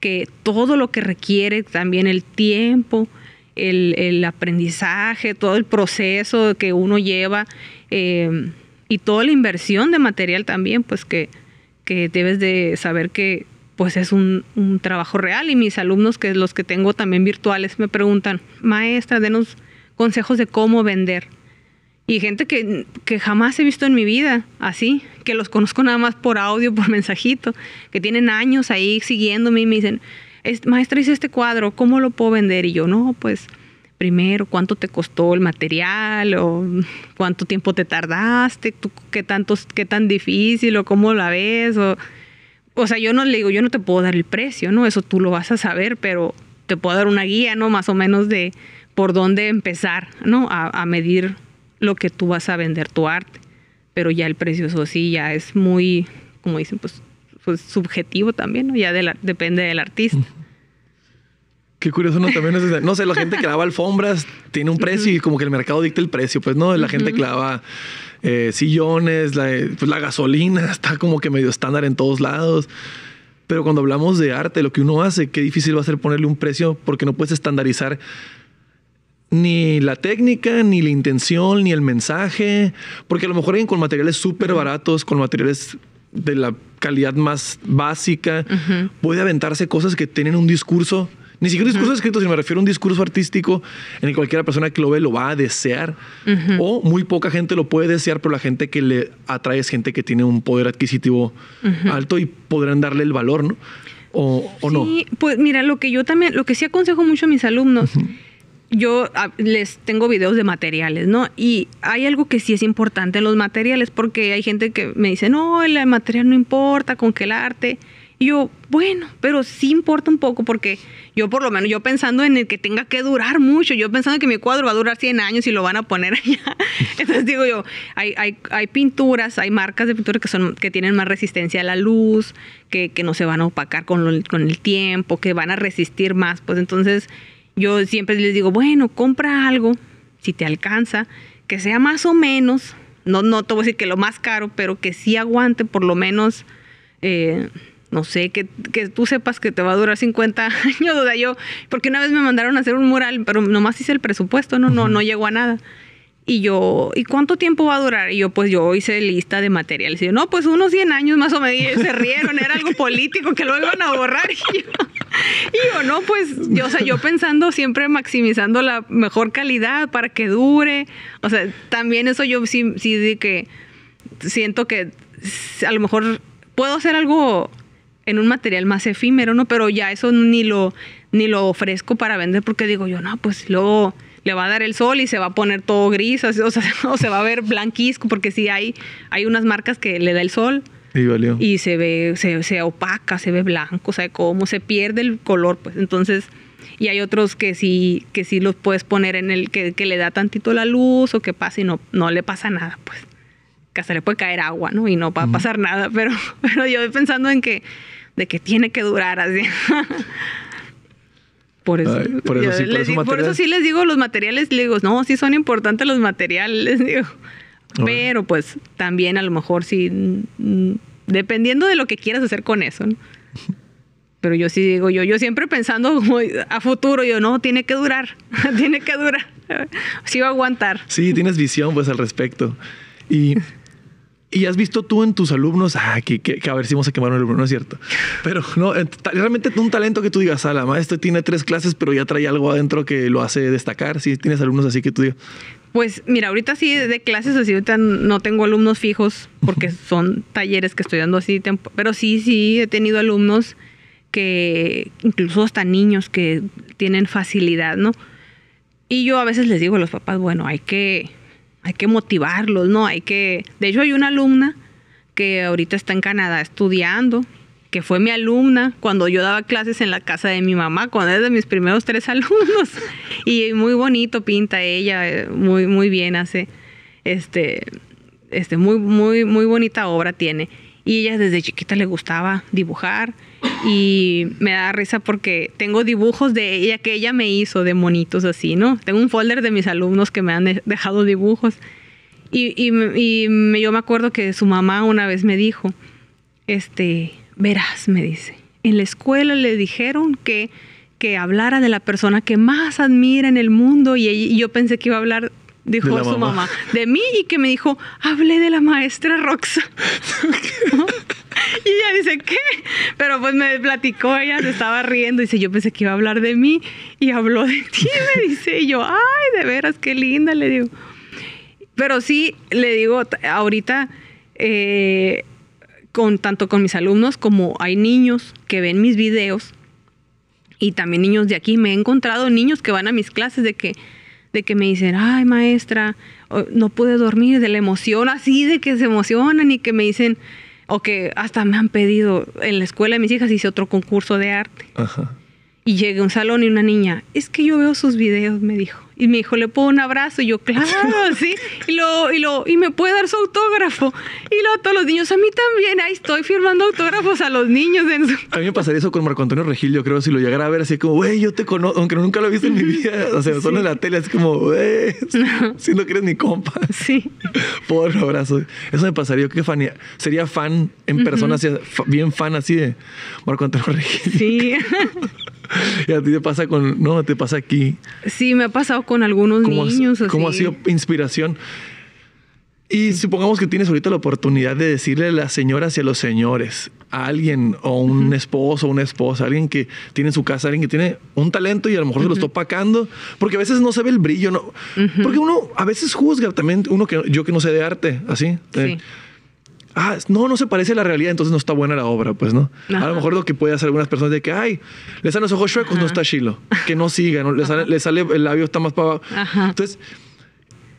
que todo lo que requiere, también el tiempo, el, el aprendizaje, todo el proceso que uno lleva eh, y toda la inversión de material también, pues que, que debes de saber que pues es un, un trabajo real. Y mis alumnos, que los que tengo también virtuales, me preguntan, maestra, denos consejos de cómo vender. Y gente que, que jamás he visto en mi vida, así, que los conozco nada más por audio, por mensajito, que tienen años ahí siguiéndome y me dicen, maestra, hice este cuadro, ¿cómo lo puedo vender? Y yo, no, pues, primero, ¿cuánto te costó el material? ¿O cuánto tiempo te tardaste? ¿Tú, qué, tanto, qué tan difícil? ¿O cómo la ves? O, o sea, yo no le digo, yo no te puedo dar el precio, ¿no? Eso tú lo vas a saber, pero te puedo dar una guía, ¿no? Más o menos de por dónde empezar, ¿no? A, a medir lo que tú vas a vender, tu arte. Pero ya el precio, eso sí, ya es muy, como dicen, pues, pues subjetivo también, ¿no? Ya de la, depende del artista. Qué curioso, ¿no? También es, no sé, la gente que clava alfombras tiene un precio uh-huh. y como que el mercado dicta el precio, pues, ¿no? La gente uh-huh. clava eh, sillones, la, pues, la gasolina, está como que medio estándar en todos lados. Pero cuando hablamos de arte, lo que uno hace, qué difícil va a ser ponerle un precio porque no puedes estandarizar ni la técnica, ni la intención, ni el mensaje, porque a lo mejor alguien con materiales súper baratos, con materiales de la calidad más básica, uh-huh. puede aventarse cosas que tienen un discurso, ni siquiera un discurso uh-huh. escrito, sino me refiero a un discurso artístico en el que cualquier persona que lo ve lo va a desear, uh-huh. o muy poca gente lo puede desear, pero la gente que le atrae es gente que tiene un poder adquisitivo uh-huh. alto y podrán darle el valor, ¿no? O, o sí, no. Pues mira, lo que yo también, lo que sí aconsejo mucho a mis alumnos, uh-huh. yo les tengo videos de materiales, ¿no? Y hay algo que sí es importante en los materiales, porque hay gente que me dice, no, el material no importa, con que el arte. Y yo, bueno, pero sí importa un poco, porque yo por lo menos, yo pensando en el que tenga que durar mucho, yo pensando que mi cuadro va a durar cien años y lo van a poner allá. Entonces digo yo, hay, hay, hay pinturas, hay marcas de pintura que, son, que tienen más resistencia a la luz, que, que no se van a opacar con, lo, con el tiempo, que van a resistir más. Pues entonces yo siempre les digo, bueno, compra algo, si te alcanza, que sea más o menos, no, no te voy a decir que lo más caro, pero que sí aguante por lo menos, eh, no sé, que, que tú sepas que te va a durar cincuenta años. O sea, yo, porque una vez me mandaron a hacer un mural, pero nomás hice el presupuesto, no, no, no llegó a nada. Y yo, ¿y cuánto tiempo va a durar? Y yo, pues yo hice lista de materiales. Y yo, no, pues unos cien años más o menos. Y ellos se rieron, era algo político que lo iban a borrar. Y yo, y yo no, pues, yo, o sea, yo pensando siempre maximizando la mejor calidad para que dure. O sea, también eso yo sí, sí de que siento que a lo mejor puedo hacer algo en un material más efímero, ¿no? Pero ya eso ni lo, ni lo ofrezco para vender porque digo yo, no, pues luego le va a dar el sol y se va a poner todo gris, o sea, o se va a ver blanquisco, porque sí hay, hay unas marcas que le da el sol y, valió. y se ve, se, se opaca, se ve blanco, o sea, como se pierde el color, pues. Entonces, y hay otros que sí, que sí los puedes poner en el que, que le da tantito la luz o que pasa y no, no le pasa nada, pues. Que hasta le puede caer agua, ¿no? Y no va a uh-huh. pasar nada, pero, pero yo pensando en que, de que tiene que durar así. Por eso, Ay, por, eso sí, por, digo, por eso sí les digo, los materiales, les digo, no, sí son importantes los materiales, les digo. Bueno. Pero pues también a lo mejor sí, dependiendo de lo que quieras hacer con eso, ¿no? Pero yo sí digo, yo, yo siempre pensando como a futuro, yo no, tiene que durar, tiene que durar, sí va a aguantar. Sí, tienes visión pues al respecto. Y... ¿Y has visto tú en tus alumnos? Ah, que, que, que a ver si vamos a quemar un alumno, no es cierto. Pero no, realmente un talento que tú digas, ah, la maestra tiene tres clases, pero ya trae algo adentro que lo hace destacar. ¿Sí tienes alumnos así que tú digas? Pues mira, ahorita sí de clases, así ahorita no tengo alumnos fijos porque son talleres que estoy dando así. Pero sí, sí, he tenido alumnos que incluso hasta niños que tienen facilidad, ¿no? Y yo a veces les digo a los papás, bueno, hay que... hay que motivarlos, ¿no? Hay que... De hecho, hay una alumna que ahorita está en Canadá estudiando, que fue mi alumna cuando yo daba clases en la casa de mi mamá, cuando era de mis primeros tres alumnos. Y muy bonito pinta ella, muy, muy bien hace, este, este, muy, muy, muy bonita obra tiene. Y ella desde chiquita le gustaba dibujar y me da risa porque tengo dibujos de ella que ella me hizo de monitos así, ¿no? Tengo un folder de mis alumnos que me han dejado dibujos y, y, y me, yo me acuerdo que su mamá una vez me dijo, este, verás, me dice, en la escuela le dijeron que, que hablara de la persona que más admira en el mundo y, y yo pensé que iba a hablar... Dijo su mamá. mamá de mí y que me dijo, hablé de la maestra Roxa. ¿No? Y ella dice, ¿qué? Pero pues me platicó, ella se estaba riendo. Dice, yo pensé que iba a hablar de mí y habló de ti, me dice. Y yo, ay, de veras, qué linda, le digo. Pero sí, le digo, ahorita, eh, con, tanto con mis alumnos como hay niños que ven mis videos y también niños de aquí. Me he encontrado niños que van a mis clases de que... de que me dicen, ay maestra, no pude dormir de la emoción, así de que se emocionan y que me dicen, o que hasta me han pedido, en la escuela de mis hijas hice otro concurso de arte. Ajá. Y llegué a un salón y una niña, es que yo veo sus videos, me dijo. Y me dijo, ¿le puedo un abrazo? Y yo, claro, sí. Y, lo, y, lo, y me puede dar su autógrafo. Y luego todos los niños, a mí también. Ahí estoy firmando autógrafos a los niños. En su... A mí me pasaría eso con Marco Antonio Regilio, creo, si lo llegara a ver así como, güey, yo te conozco, aunque nunca lo he visto en mi vida. O sea, sí. Solo en la tele, así como, güey, no. Si no crees mi compa. Sí. Por un abrazo. Eso me pasaría. Yo creo que fanía, sería fan en persona, uh -huh. así, bien fan así de Marco Antonio Regilio. Sí. Y a ti te pasa con... No, te pasa aquí. Sí, me ha pasado con algunos niños. Has, ¿Cómo así? ha sido inspiración? Y supongamos que tienes ahorita la oportunidad de decirle a las señoras y a los señores, a alguien, o un uh-huh. esposo, una esposa, alguien que tiene en su casa, alguien que tiene un talento y a lo mejor uh-huh. se lo está opacando, porque a veces no se ve el brillo, ¿no? Uh-huh. Porque uno a veces juzga también, uno que yo que no sé de arte, así. Sí. Eh, Ah, no, no se parece a la realidad, entonces no está buena la obra, pues, ¿no? Ajá. A lo mejor lo que puede hacer algunas personas de que, ay, le salen los ojos chuecos, ajá, no está chilo, que no siga, ¿no? Le, sale, le sale el labio, está más para abajo. Ajá. Entonces,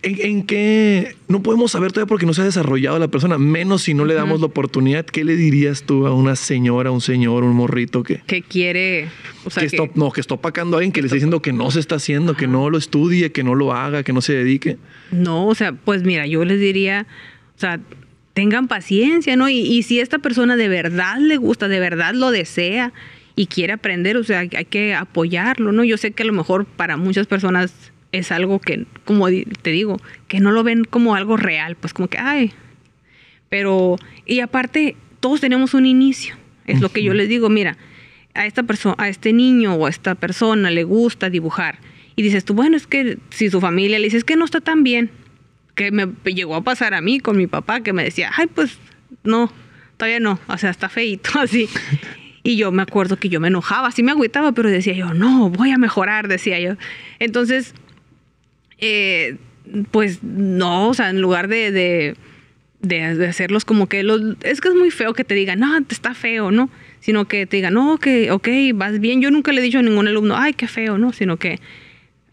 ¿en, en qué? No podemos saber todavía porque no se ha desarrollado la persona, menos si no le damos ajá. la oportunidad. ¿Qué le dirías tú a una señora, un señor, un morrito que... que quiere... O sea, que, que, está, no, que está opacando a alguien, que, que le está diciendo que no se está haciendo, ajá. que no lo estudie, que no lo haga, que no se dedique? No, o sea, pues mira, yo les diría, o sea... tengan paciencia, ¿no? Y, y si esta persona de verdad le gusta, de verdad lo desea y quiere aprender, o sea, hay, hay que apoyarlo, ¿no? Yo sé que a lo mejor para muchas personas es algo que, como te digo, que no lo ven como algo real, pues como que, ay, pero... Y aparte, todos tenemos un inicio, es uh-huh. lo que yo les digo, mira, a esta persona, a este niño o a esta persona le gusta dibujar y dices tú, bueno, es que si su familia le dice, es que no está tan bien, que me llegó a pasar a mí con mi papá, que me decía, ay, pues, no, todavía no, o sea, está feíto, así. Y yo me acuerdo que yo me enojaba, así me agüitaba, pero decía yo, no, voy a mejorar, decía yo. Entonces, eh, pues, no, o sea, en lugar de, de, de, de hacerlos como que, los, es que es muy feo que te digan, no, está feo, ¿no? Sino que te digan, no, que, ok, vas bien. Yo nunca le he dicho a ningún alumno, ay, qué feo, ¿no? Sino que...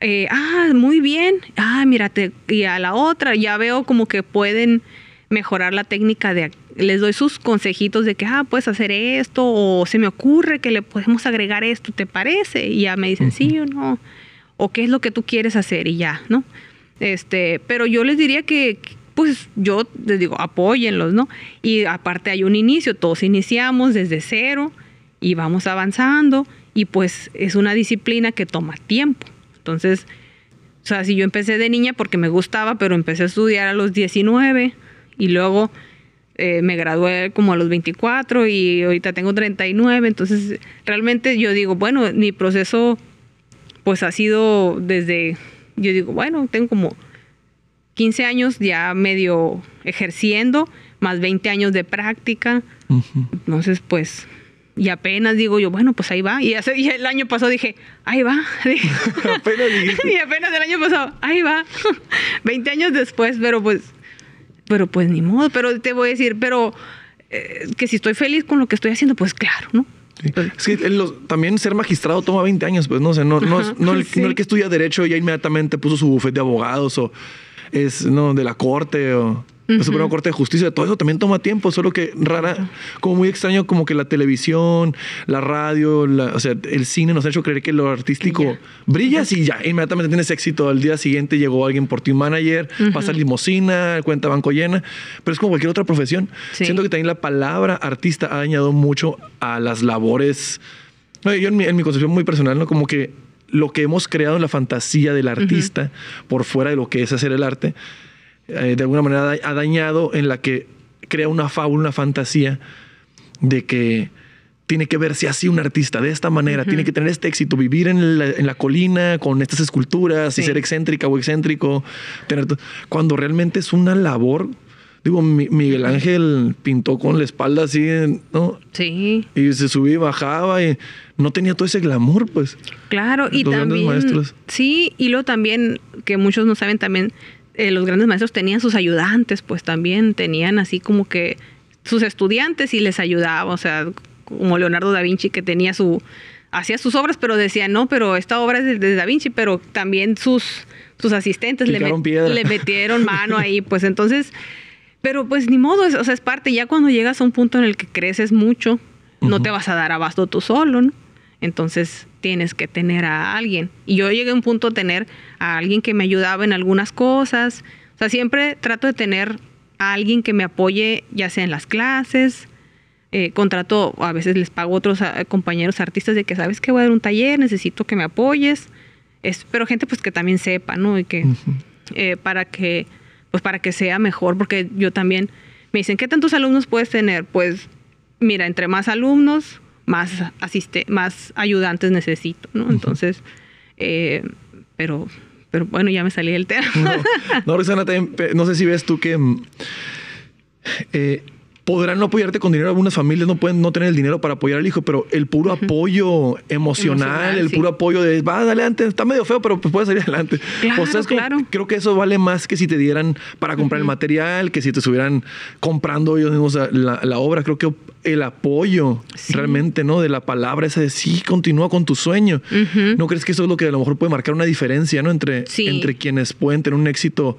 Eh, ah, muy bien, ah, mírate, y a la otra, ya veo como que pueden mejorar la técnica, de les doy sus consejitos de que, ah, puedes hacer esto, o se me ocurre que le podemos agregar esto, ¿te parece? Y ya me dicen, uh-huh. sí o no, o qué es lo que tú quieres hacer, y ya, ¿no? Este, pero yo les diría que, pues, yo les digo, apóyenlos, ¿no? Y aparte hay un inicio, todos iniciamos desde cero, y vamos avanzando, y pues es una disciplina que toma tiempo. Entonces, o sea, si yo empecé de niña porque me gustaba, pero empecé a estudiar a los diecinueve y luego eh, me gradué como a los veinticuatro y ahorita tengo treinta y nueve. Entonces, realmente yo digo, bueno, mi proceso pues ha sido desde, yo digo, bueno, tengo como quince años ya medio ejerciendo, más veinte años de práctica. Uh-huh. Entonces, pues... Y apenas digo yo, bueno, pues ahí va. Y, hace, y el año pasado dije, ahí va. apenas y apenas el año pasado, ahí va. veinte años después, pero pues, pero pues ni modo. Pero te voy a decir, pero eh, que si estoy feliz con lo que estoy haciendo, pues claro, ¿no? Sí. Pues, es que los, también ser magistrado toma veinte años, pues no o sea, no, no, ajá, no, el, sí. no el que estudia Derecho ya inmediatamente puso su bufete de abogados o es no de la corte o... la uh-huh. Suprema Corte de Justicia, todo eso también toma tiempo, solo que rara, como muy extraño, como que la televisión, la radio, la, o sea, el cine nos ha hecho creer que lo artístico yeah. brillas uh-huh. y ya, inmediatamente tienes éxito. Al día siguiente llegó alguien por tu manager, uh-huh. pasa limosina, cuenta banco llena, pero es como cualquier otra profesión. Sí. Siento que también la palabra artista ha dañado mucho a las labores. Yo en mi, en mi concepción muy personal, ¿no? Como que lo que hemos creado en la fantasía del artista, uh-huh. por fuera de lo que es hacer el arte, Eh, de alguna manera ha dañado, en la que crea una fábula, una fantasía de que tiene que verse así un artista, de esta manera, uh-huh. tiene que tener este éxito, vivir en la, en la colina con estas esculturas sí. y ser excéntrica o excéntrico, tener cuando realmente es una labor. Digo, Miguel Ángel pintó con la espalda así, ¿no? Sí. Y se subía y bajaba y no tenía todo ese glamour, pues. Claro, y los también... grandes maestros. Sí, y lo también, que muchos no saben también, Eh, los grandes maestros tenían sus ayudantes, pues también tenían así como que sus estudiantes y les ayudaba, o sea, como Leonardo da Vinci, que tenía su, hacía sus obras, pero decía, no, pero esta obra es de, de da Vinci, pero también sus, sus asistentes le, met, le metieron mano ahí, pues entonces, pero pues ni modo, es, o sea, es parte, ya cuando llegas a un punto en el que creces mucho, uh-huh. no te vas a dar abasto tú solo, ¿no? Entonces tienes que tener a alguien. Y yo llegué a un punto a tener a alguien que me ayudaba en algunas cosas. O sea, siempre trato de tener a alguien que me apoye, ya sea en las clases. Eh, contrato, a veces les pago a otros a, a compañeros artistas de que, ¿sabes qué? Voy a dar un taller, necesito que me apoyes. Es, pero gente pues que también sepa, ¿no? Y que, uh-huh. eh, para que, pues para que sea mejor. Porque yo también, me dicen, ¿qué tantos alumnos puedes tener? Pues, mira, entre más alumnos... más asiste, más ayudantes necesito, ¿no? Entonces, eh, pero, pero bueno, ya me salí del tema. No, no, Roxana, no sé si ves tú que eh, podrán no apoyarte con dinero. Algunas familias no pueden no tener el dinero para apoyar al hijo, pero el puro uh-huh. apoyo emocional, emocional el sí. puro apoyo de, va, dale adelante, está medio feo, pero pues puedes salir adelante. Claro, o sea, es como, claro. Creo que eso vale más que si te dieran para comprar uh-huh. el material, que si te estuvieran comprando ellos mismos la, la obra. Creo que el apoyo sí. realmente, ¿no? De la palabra esa de sí, continúa con tu sueño. Uh-huh. ¿No crees que eso es lo que a lo mejor puede marcar una diferencia, ¿no? Entre, sí. entre quienes pueden tener un éxito.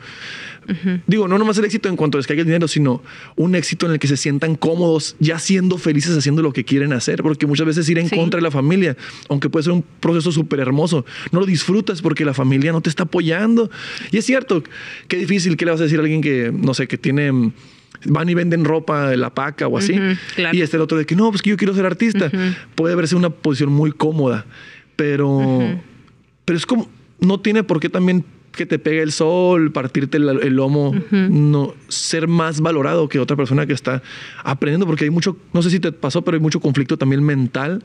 Uh-huh. Digo, no nomás el éxito en cuanto les caiga el dinero, sino un éxito en el que se sientan cómodos, ya siendo felices haciendo lo que quieren hacer. Porque muchas veces ir en sí. contra de la familia, aunque puede ser un proceso súper hermoso, no lo disfrutas porque la familia no te está apoyando. Y es cierto, qué difícil, ¿qué le vas a decir a alguien que, no sé, que tiene... van y venden ropa de la paca o así uh-huh, claro. y este el otro de que no, pues que yo quiero ser artista uh-huh. puede verse una posición muy cómoda, pero uh-huh. pero es como, no tiene por qué también que te pegue el sol, partirte el, el lomo uh-huh. no ser más valorado que otra persona que está aprendiendo, porque hay mucho, no sé si te pasó, pero hay mucho conflicto también mental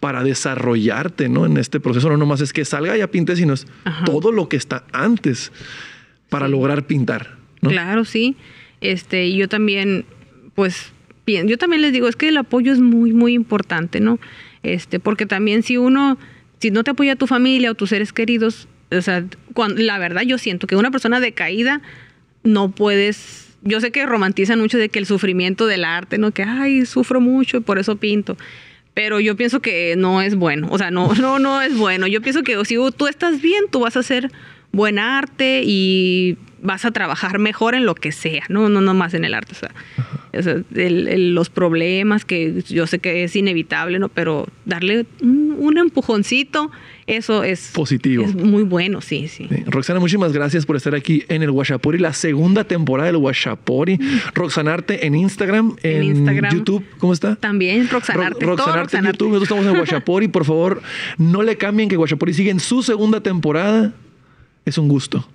para desarrollarte, ¿no? En este proceso no nomás es que salga y ya pinte, sino es uh-huh. todo lo que está antes para sí. lograr pintar, ¿no? Claro, sí. Este, yo también, pues, bien, yo también les digo, es que el apoyo es muy, muy importante, ¿no? Este, porque también si uno, si no te apoya tu familia o tus seres queridos, o sea, cuando, la verdad yo siento que una persona decaída no puedes, yo sé que romantizan mucho de que el sufrimiento del arte, ¿no? Que, ay, sufro mucho y por eso pinto. Pero yo pienso que no es bueno, o sea, no, no, no es bueno. Yo pienso que si tú estás bien, tú vas a hacer buen arte y... vas a trabajar mejor en lo que sea, no no nomás en el arte. O sea, o sea el, el, los problemas, que yo sé que es inevitable, ¿no? Pero darle un, un empujoncito, eso es... positivo. Es muy bueno, sí, sí, sí. Roxana, muchísimas gracias por estar aquí en el WATCHAPORI, la segunda temporada del WATCHAPORI. Roxanarte en Instagram, en, en Instagram, YouTube, ¿cómo está? También, Roxanarte. Ro Roxanarte, todo en YouTube, nosotros estamos en WATCHAPORI. Por favor, no le cambien, que WATCHAPORI sigue en su segunda temporada. Es un gusto.